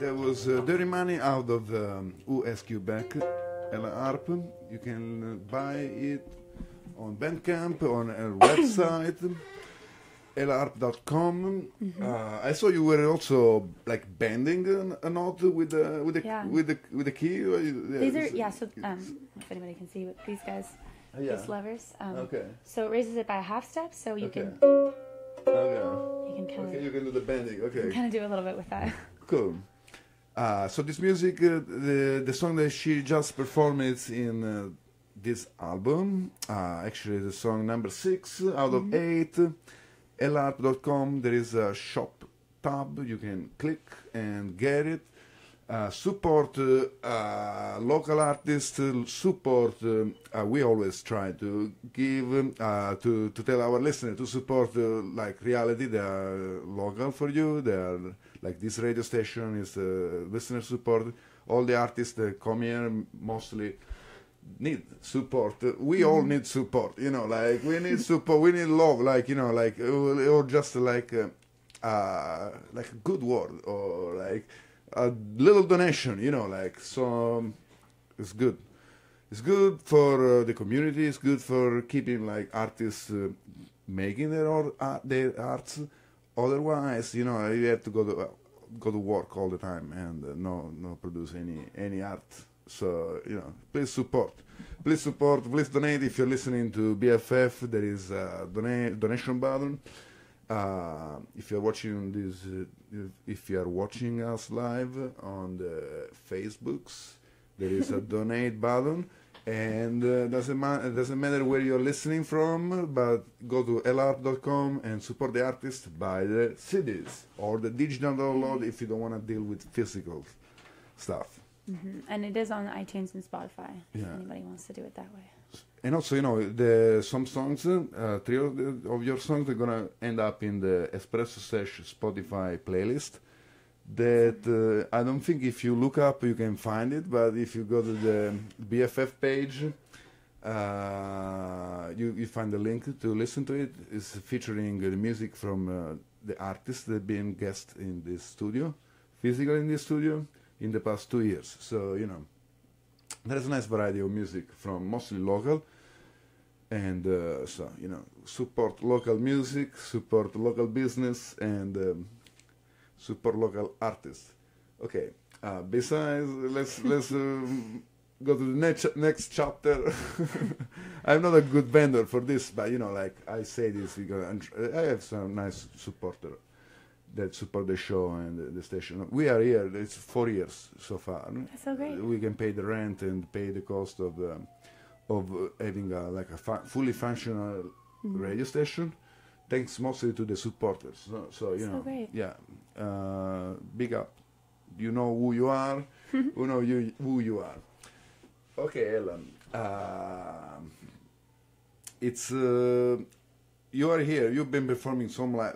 There was uh, Dirty Money out of um, U S Q Back, Ellaharp. You can uh, buy it on Bandcamp, on our website, Ellaharp dot com. Mm-hmm. uh, I saw you were also like bending a, a knot with the with the yeah. with the with the key. Yeah, these are yeah. So um, if anybody can see, but these guys, yeah. these levers. Um, okay. So it raises it by a half step, so you okay. can. Okay. You can kind okay, of. You can do the bending. Okay. Kind of do a little bit with that. Cool. Uh, so this music, uh, the the song that she just performed is in uh, this album. Uh, actually, the song number six out of mm-hmm. eight. Ellaharp dot com. There is a shop tab. You can click and get it. Uh, support uh, uh, local artists. Uh, support. Um, uh, we always try to give uh, to to tell our listeners to support uh, like reality. They are local for you. They are like this radio station is uh, listener support. All the artists that come here mostly need support. We mm-hmm. all need support. You know, like we need support. We need love. Like you know, like or just like uh, uh, like a good word or like. A little donation, you know, like, so it's good. It's good for uh, the community, it's good for keeping, like, artists uh, making their or, uh, their arts. Otherwise, you know, you have to go to uh, go to work all the time and uh, no, no produce any, any art. So, you know, please support. Please support, please donate. If you're listening to B F F, there is a donate, donation button. Uh, if you're watching this, uh, if you are watching us live on the Facebooks, there is a donate button, and uh, doesn't ma- doesn't matter where you're listening from, but go to Ellaharp dot com and support the artist by the C Ds or the digital download if you don't want to deal with physical stuff. Mm-hmm. And it is on iTunes and Spotify. Yeah. If anybody wants to do it that way. And also, you know, the, some songs, uh, three of, the, of your songs are going to end up in the Espresso Sesh Spotify playlist that uh, I don't think if you look up you can find it, but if you go to the B F F page, uh, you, you find the link to listen to it. It's featuring the music from uh, the artists that have been guests in this studio, physically in this studio, in the past two years. So, you know. There's a nice variety of music from mostly local, and uh, so, you know, support local music, support local business, and um, support local artists. Okay, uh, besides, let's let's um, go to the next next chapter. I'm not a good vendor for this, but, you know, like, I say this because I have some nice supporters that support the show and the station. We are here, it's four years so far. That's so great. We can pay the rent and pay the cost of um, of having a, like a fu- fully functional mm-hmm. radio station, thanks mostly to the supporters. So, so you so know, great. yeah, uh, big up. You know who you are, you know you, who you are. Okay, Ellen, uh, it's, uh, you are here. You've been performing some li-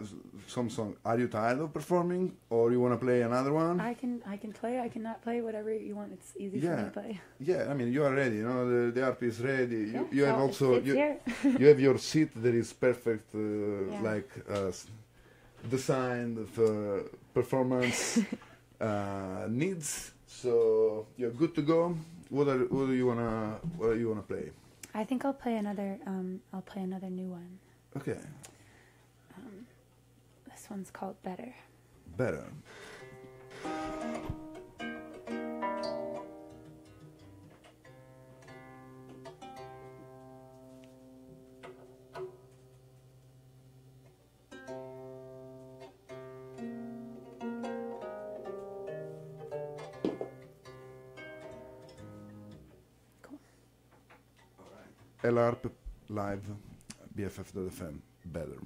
some song. Are you tired of performing, or you want to play another one? I can I can play. I cannot play whatever you want. It's easy yeah. for me to play. Yeah, I mean you are ready. You know the, the harp is ready. You, yeah. you have oh, also it's, it's you, you have your seat that is perfect, uh, yeah. like uh, designed for performance uh, needs. So you're good to go. What are what do you wanna what do you wanna play? I think I'll play another. Um, I'll play another new one. Okay. Um, this one's called Better. Better. Cool. All right. Ellaharp live. B F F dot f m, better.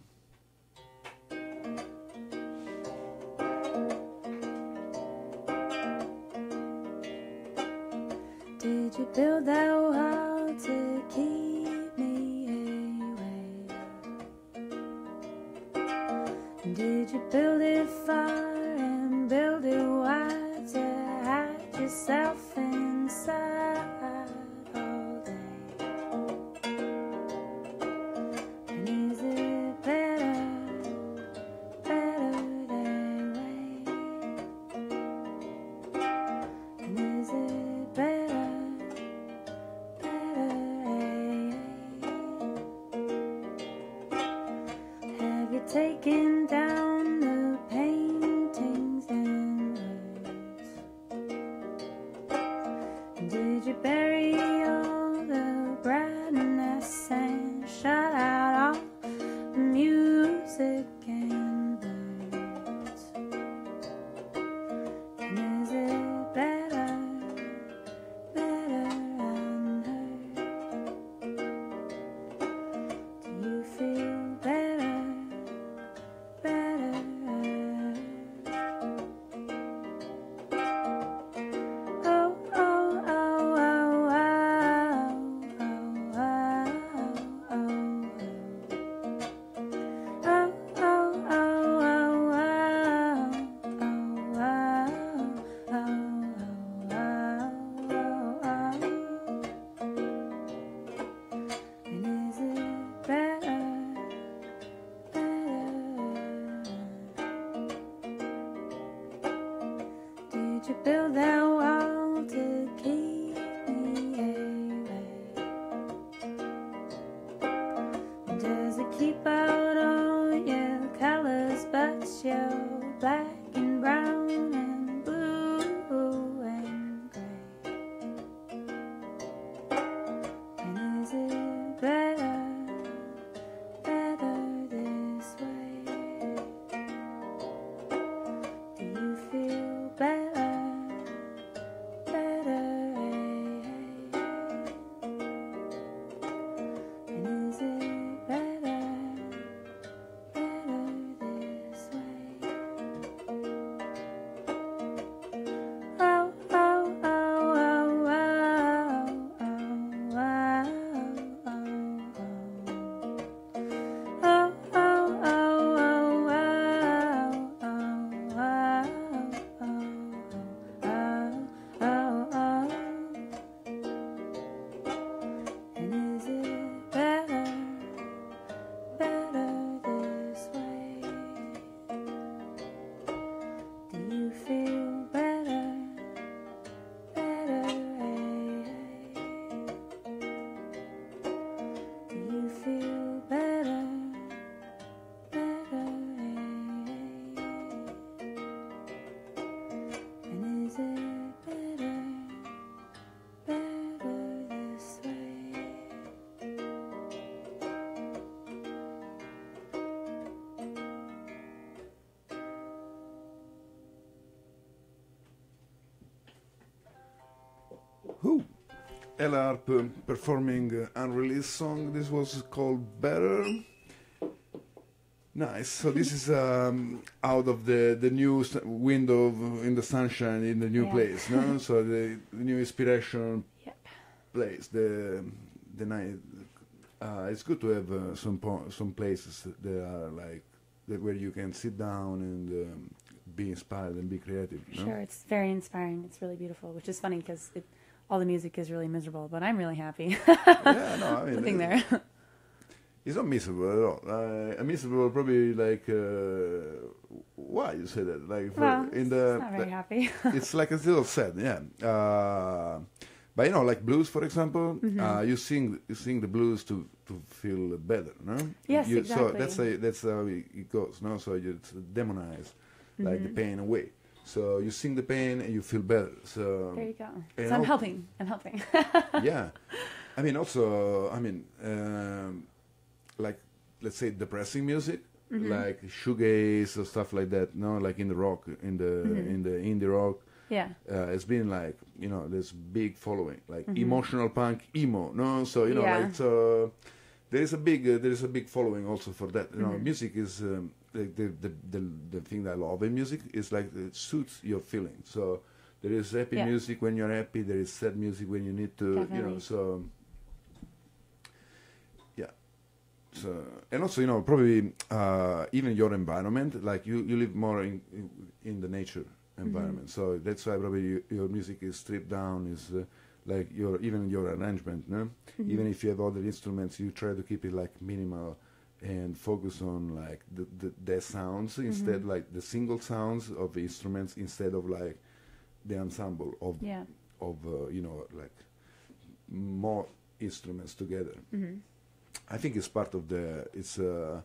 Did you build that wall to keep me away? Did you build it far and build it wide to hide yourself inside? Did you build that wall to keep me away? Does it keep out all your colors but your black and brown and blue and gray? And is it better, better this way? Do you feel better? Who? Ellaharp um, performing uh, unreleased song. This was called Better. Nice. So this is um, out of the the new window in the sunshine in the new yeah. place. No, so the, the new inspiration yep. place. The the night. Uh, it's good to have uh, some po some places that are like that where you can sit down and. Um, be inspired and be creative. No? Sure, it's very inspiring. It's really beautiful, which is funny because all the music is really miserable, but I'm really happy. yeah, no, I mean, living it's, there. It's not miserable at all. Uh, miserable, probably like uh, why you say that? Like for, well, in the it's not very happy. It's like a little sad, yeah. Uh, but you know, like blues, for example, mm-hmm. uh, you sing you sing the blues to to feel better, no? Yes, you, exactly. So that's a, that's how it goes, no? So you demonize. Like mm-hmm. the pain away, so you sing the pain and you feel better. So there you go. So I'm helping. I'm helping. yeah, I mean also, I mean, um, like let's say depressing music, mm-hmm. like shoegaze or stuff like that. No, like in the rock, in the mm-hmm. in the indie rock. Yeah, uh, it's been like you know this big following, like mm-hmm. emotional punk emo. No, so you know yeah. like so there is a big uh, there is a big following also for that. You mm-hmm. know, music is. Um, Like the, the the the thing that I love in music is like it suits your feelings. So there is happy yeah. music when you're happy. There is sad music when you need to, Definitely. you know. So yeah. So and also you know probably uh, even your environment. Like you, you live more in in, in the nature environment. Mm-hmm. So that's why probably you, your music is stripped down. Is uh, like your even your arrangement. No, mm-hmm. even if you have other instruments, you try to keep it like minimal. And focus on like the, the their sounds mm-hmm. instead, like the single sounds of the instruments instead of like the ensemble of yeah. of uh, you know like more instruments together. Mm-hmm. I think it's part of the it's uh,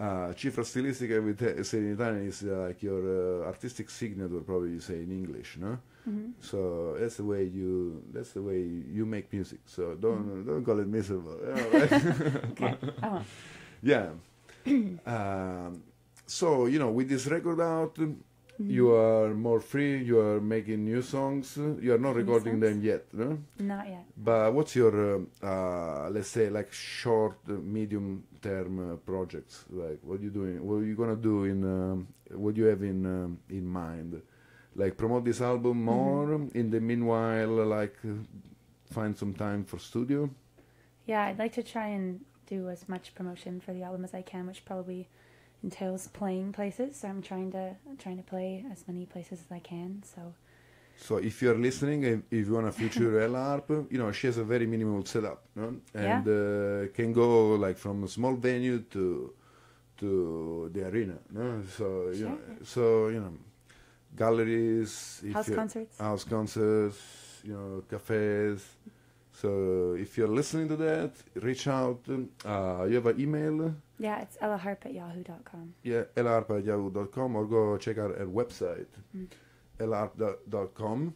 uh, cifra stilistica. We say in Italian is uh, like your uh, artistic signature, probably you say in English, no? Mm-hmm. So that's the way you that's the way you make music. So don't mm-hmm. don't call it miserable. okay. I won't. Yeah, um, so you know, with this record out, mm-hmm. you are more free. You are making new songs. You are not new recording songs? them yet, no? Not yet. But what's your, uh, uh, let's say, like short, uh, medium-term uh, projects? Like, what are you doing? What are you gonna do in? Um, what do you have in um, in mind? Like, promote this album more. Mm-hmm. In the meanwhile, like, uh, find some time for studio. Yeah, I'd like to try and. do as much promotion for the album as I can, which probably entails playing places. So I'm trying to I'm trying to play as many places as I can. So, so if you're listening, if, if you want to feature Ellaharp, you know she has a very minimal setup, no? and yeah. uh, can go like from a small venue to to the arena. No? So you sure. know, so you know, galleries, house concerts, house concerts, you know, cafes. So if you're listening to that, reach out. Uh, you have an email. Yeah, it's ellaharp at yahoo dot com. Yeah, ellaharp at yahoo dot com, or go check out our website, mm. ellaharp dot com.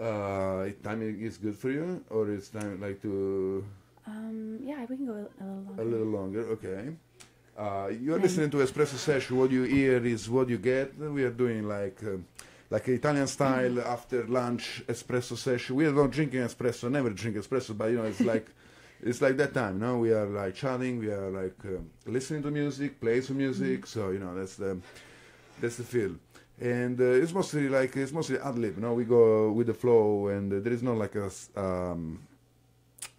Uh, timing is good for you, or it's time like to. Um, yeah, we can go a little longer. A little longer, okay. Uh, you're Maybe. listening to Espresso Sesh. What you hear is what you get. We are doing like uh, like Italian style mm-hmm. after lunch Espresso Sesh. We are not drinking espresso, never drink espresso, but you know, it's like it's like that time. No, we are like chatting, we are like um, listening to music, play some music. Mm-hmm. So you know, that's the that's the feel. And uh, it's mostly like it's mostly ad lib. No, we go with the flow, and uh, there is not like a. Um,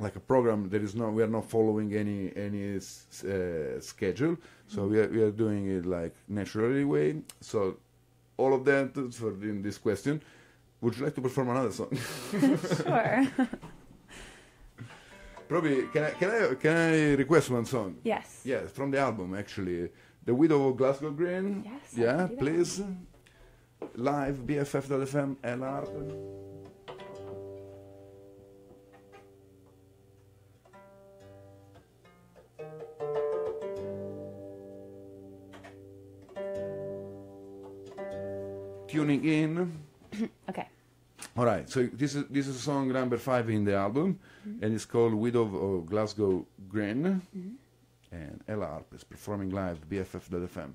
Like a program, there is no. We are not following any any uh, schedule, so we are we are doing it like naturally way. So, all of that for in this question. Would you like to perform another song? Sure. Probably can I can I can I request one song? Yes. Yeah, from the album actually, The Widow of Glasgow Green. Yes. Yeah, please. Live B F F dot f m Ellaharp. Tuning in. Okay. All right. So this is this is song number five in the album, mm-hmm. and it's called "Widow of Glasgow Green," mm-hmm. and Ellaharp is performing live B F F dot f m.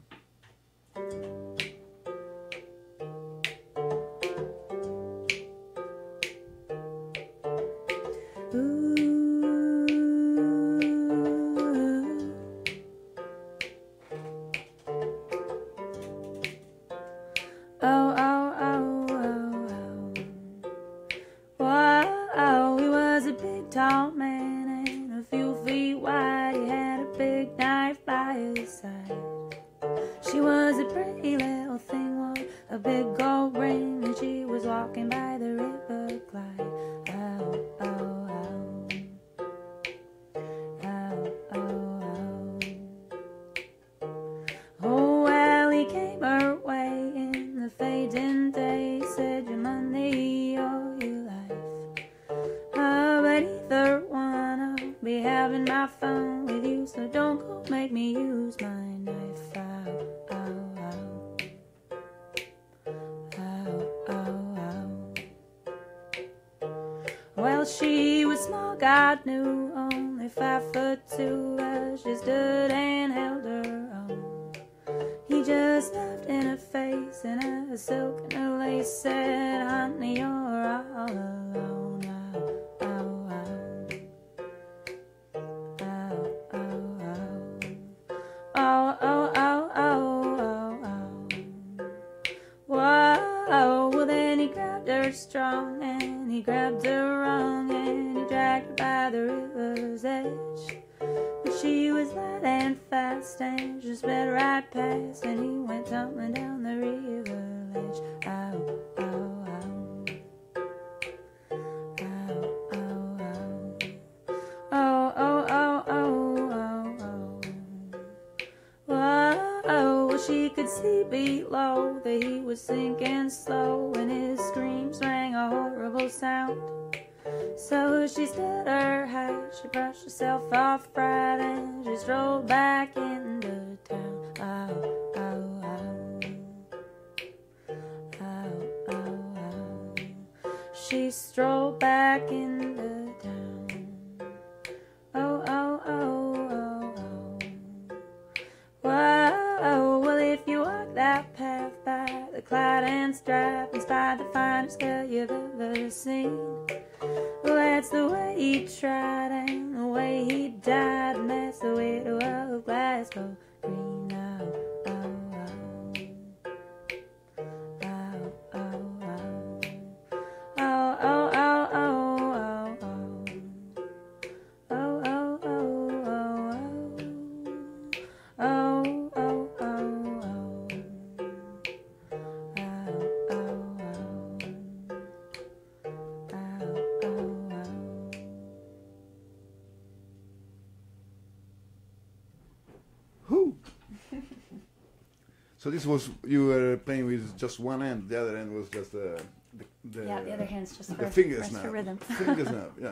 So this was, you were playing with just one end, the other end was just the... the, the yeah, the other hand's just for, the fingers for rhythm. Fingers snap, yeah.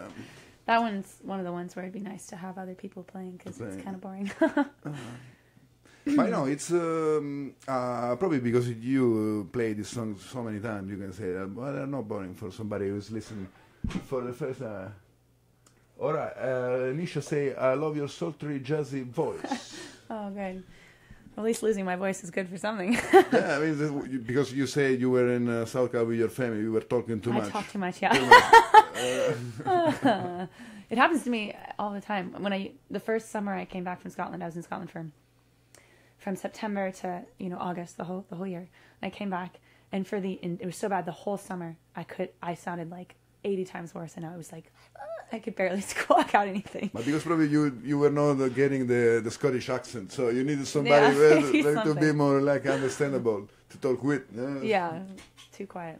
That one's one of the ones where it'd be nice to have other people playing, because it's kind of boring. uh-huh. But no, it's um, uh, probably because you play this song so many times, you can say, well, they're not boring for somebody who's listening for the first time. Uh, All right, uh, Nisha say, I love your sultry, jazzy voice. Oh, good. At least losing my voice is good for something. Yeah, I mean, because you say you were in uh, South Carolina with your family, you were talking too I much. I talk too much, yeah. Too much. uh, it happens to me all the time. When I the first summer I came back from Scotland, I was in Scotland for from September to you know August, the whole the whole year. And I came back, and for the and it was so bad the whole summer. I could I sounded like eighty times worse, and I was like. I could barely squawk out anything. But because probably you you were not getting the, the Scottish accent, so you needed somebody yeah, where, like, to be more like understandable to talk with. Yeah, yeah too quiet.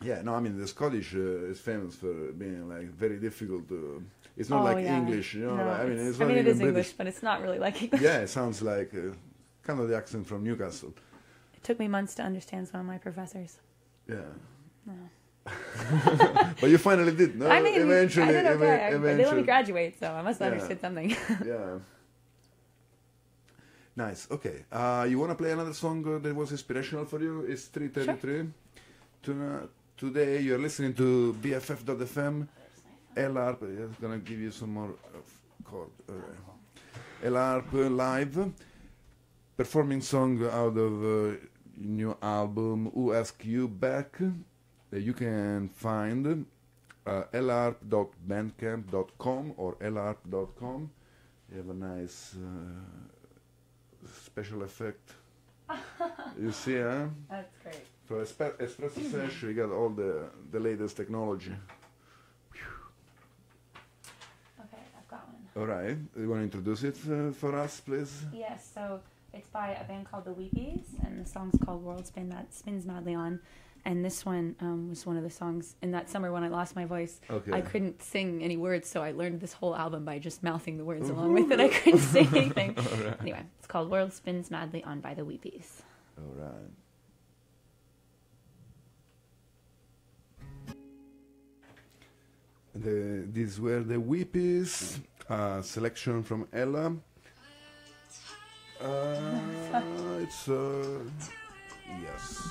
Yeah, no, I mean the Scottish uh, is famous for being like very difficult to. It's not oh, like yeah. English, you know. No, like, I mean, it's, it's I mean it is British. English, but it's not really like English. Yeah, it sounds like uh, kind of the accent from Newcastle. It took me months to understand some of my professors. Yeah. No. But you finally did, no? I mean, eventually, I did okay. ev I, eventually. They let me graduate, so I must have yeah. understood something. Yeah. Nice. Okay. Uh, you want to play another song that was inspirational for you? It's three thirty-three. Sure. Today you're listening to B F F dot F M. Ellaharp is gonna give you some more chord. Uh, Ellaharp live performing song out of uh, new album Who Asked You Back. That you can find uh, ellaharp dot bandcamp dot com or ellaharp dot com. You have a nice uh, special effect. You see, huh? That's great. For Espresso mm-hmm. Session, we got all the, the latest technology. Okay, I've got one. All right. You want to introduce it uh, for us, please? Yes, so it's by a band called The Weepies, and the song's called World Spin That Spins Madly On. And this one um, was one of the songs in that summer when I lost my voice. Okay. I couldn't sing any words, so I learned this whole album by just mouthing the words along with it. I couldn't sing anything. Right. Anyway, it's called World Spins Madly On by The Weepies. All right. The, these were The Weepies, uh, selection from Ella. Uh, it's, uh, yes.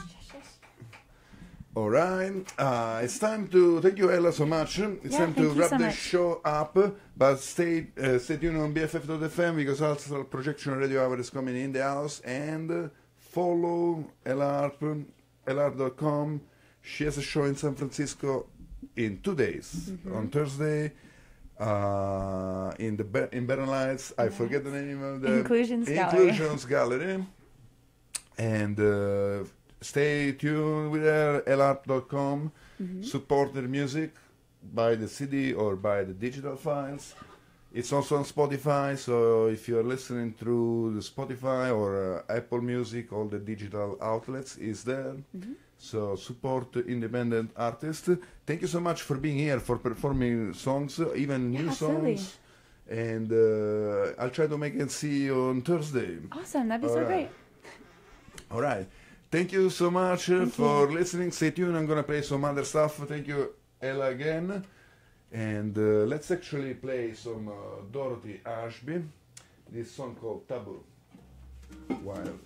All right, uh, it's time to thank you, Ella, so much. It's yeah, time to wrap so the much. show up, but stay uh, stay tuned on B F F dot F M because Astral Projection Radio Hour is coming in the house. And uh, follow Ellaharp, ellaharp dot com. She has a show in San Francisco in two days mm-hmm. on Thursday. Uh, in the Be in Bernal Heights, I nice. forget the name of the Inclusions, Inclusions Gallery. Gallery, and. Uh, Stay tuned with her, ellaharp dot com. Mm-hmm. Support their music by the C D or by the digital files. It's also on Spotify, so if you're listening through the Spotify or uh, Apple Music, all the digital outlets is there. Mm-hmm. So support independent artists. Thank you so much for being here, for performing songs, even yeah, new absolutely. songs. And uh, I'll try to make it see you on Thursday. Awesome, that'd be all so right. great. All right. Thank you so much Thank for you. listening. Stay tuned. I'm going to play some other stuff. Thank you, Ella, again. And uh, let's actually play some uh, Dorothy Ashby. This song called Taboo. Wild.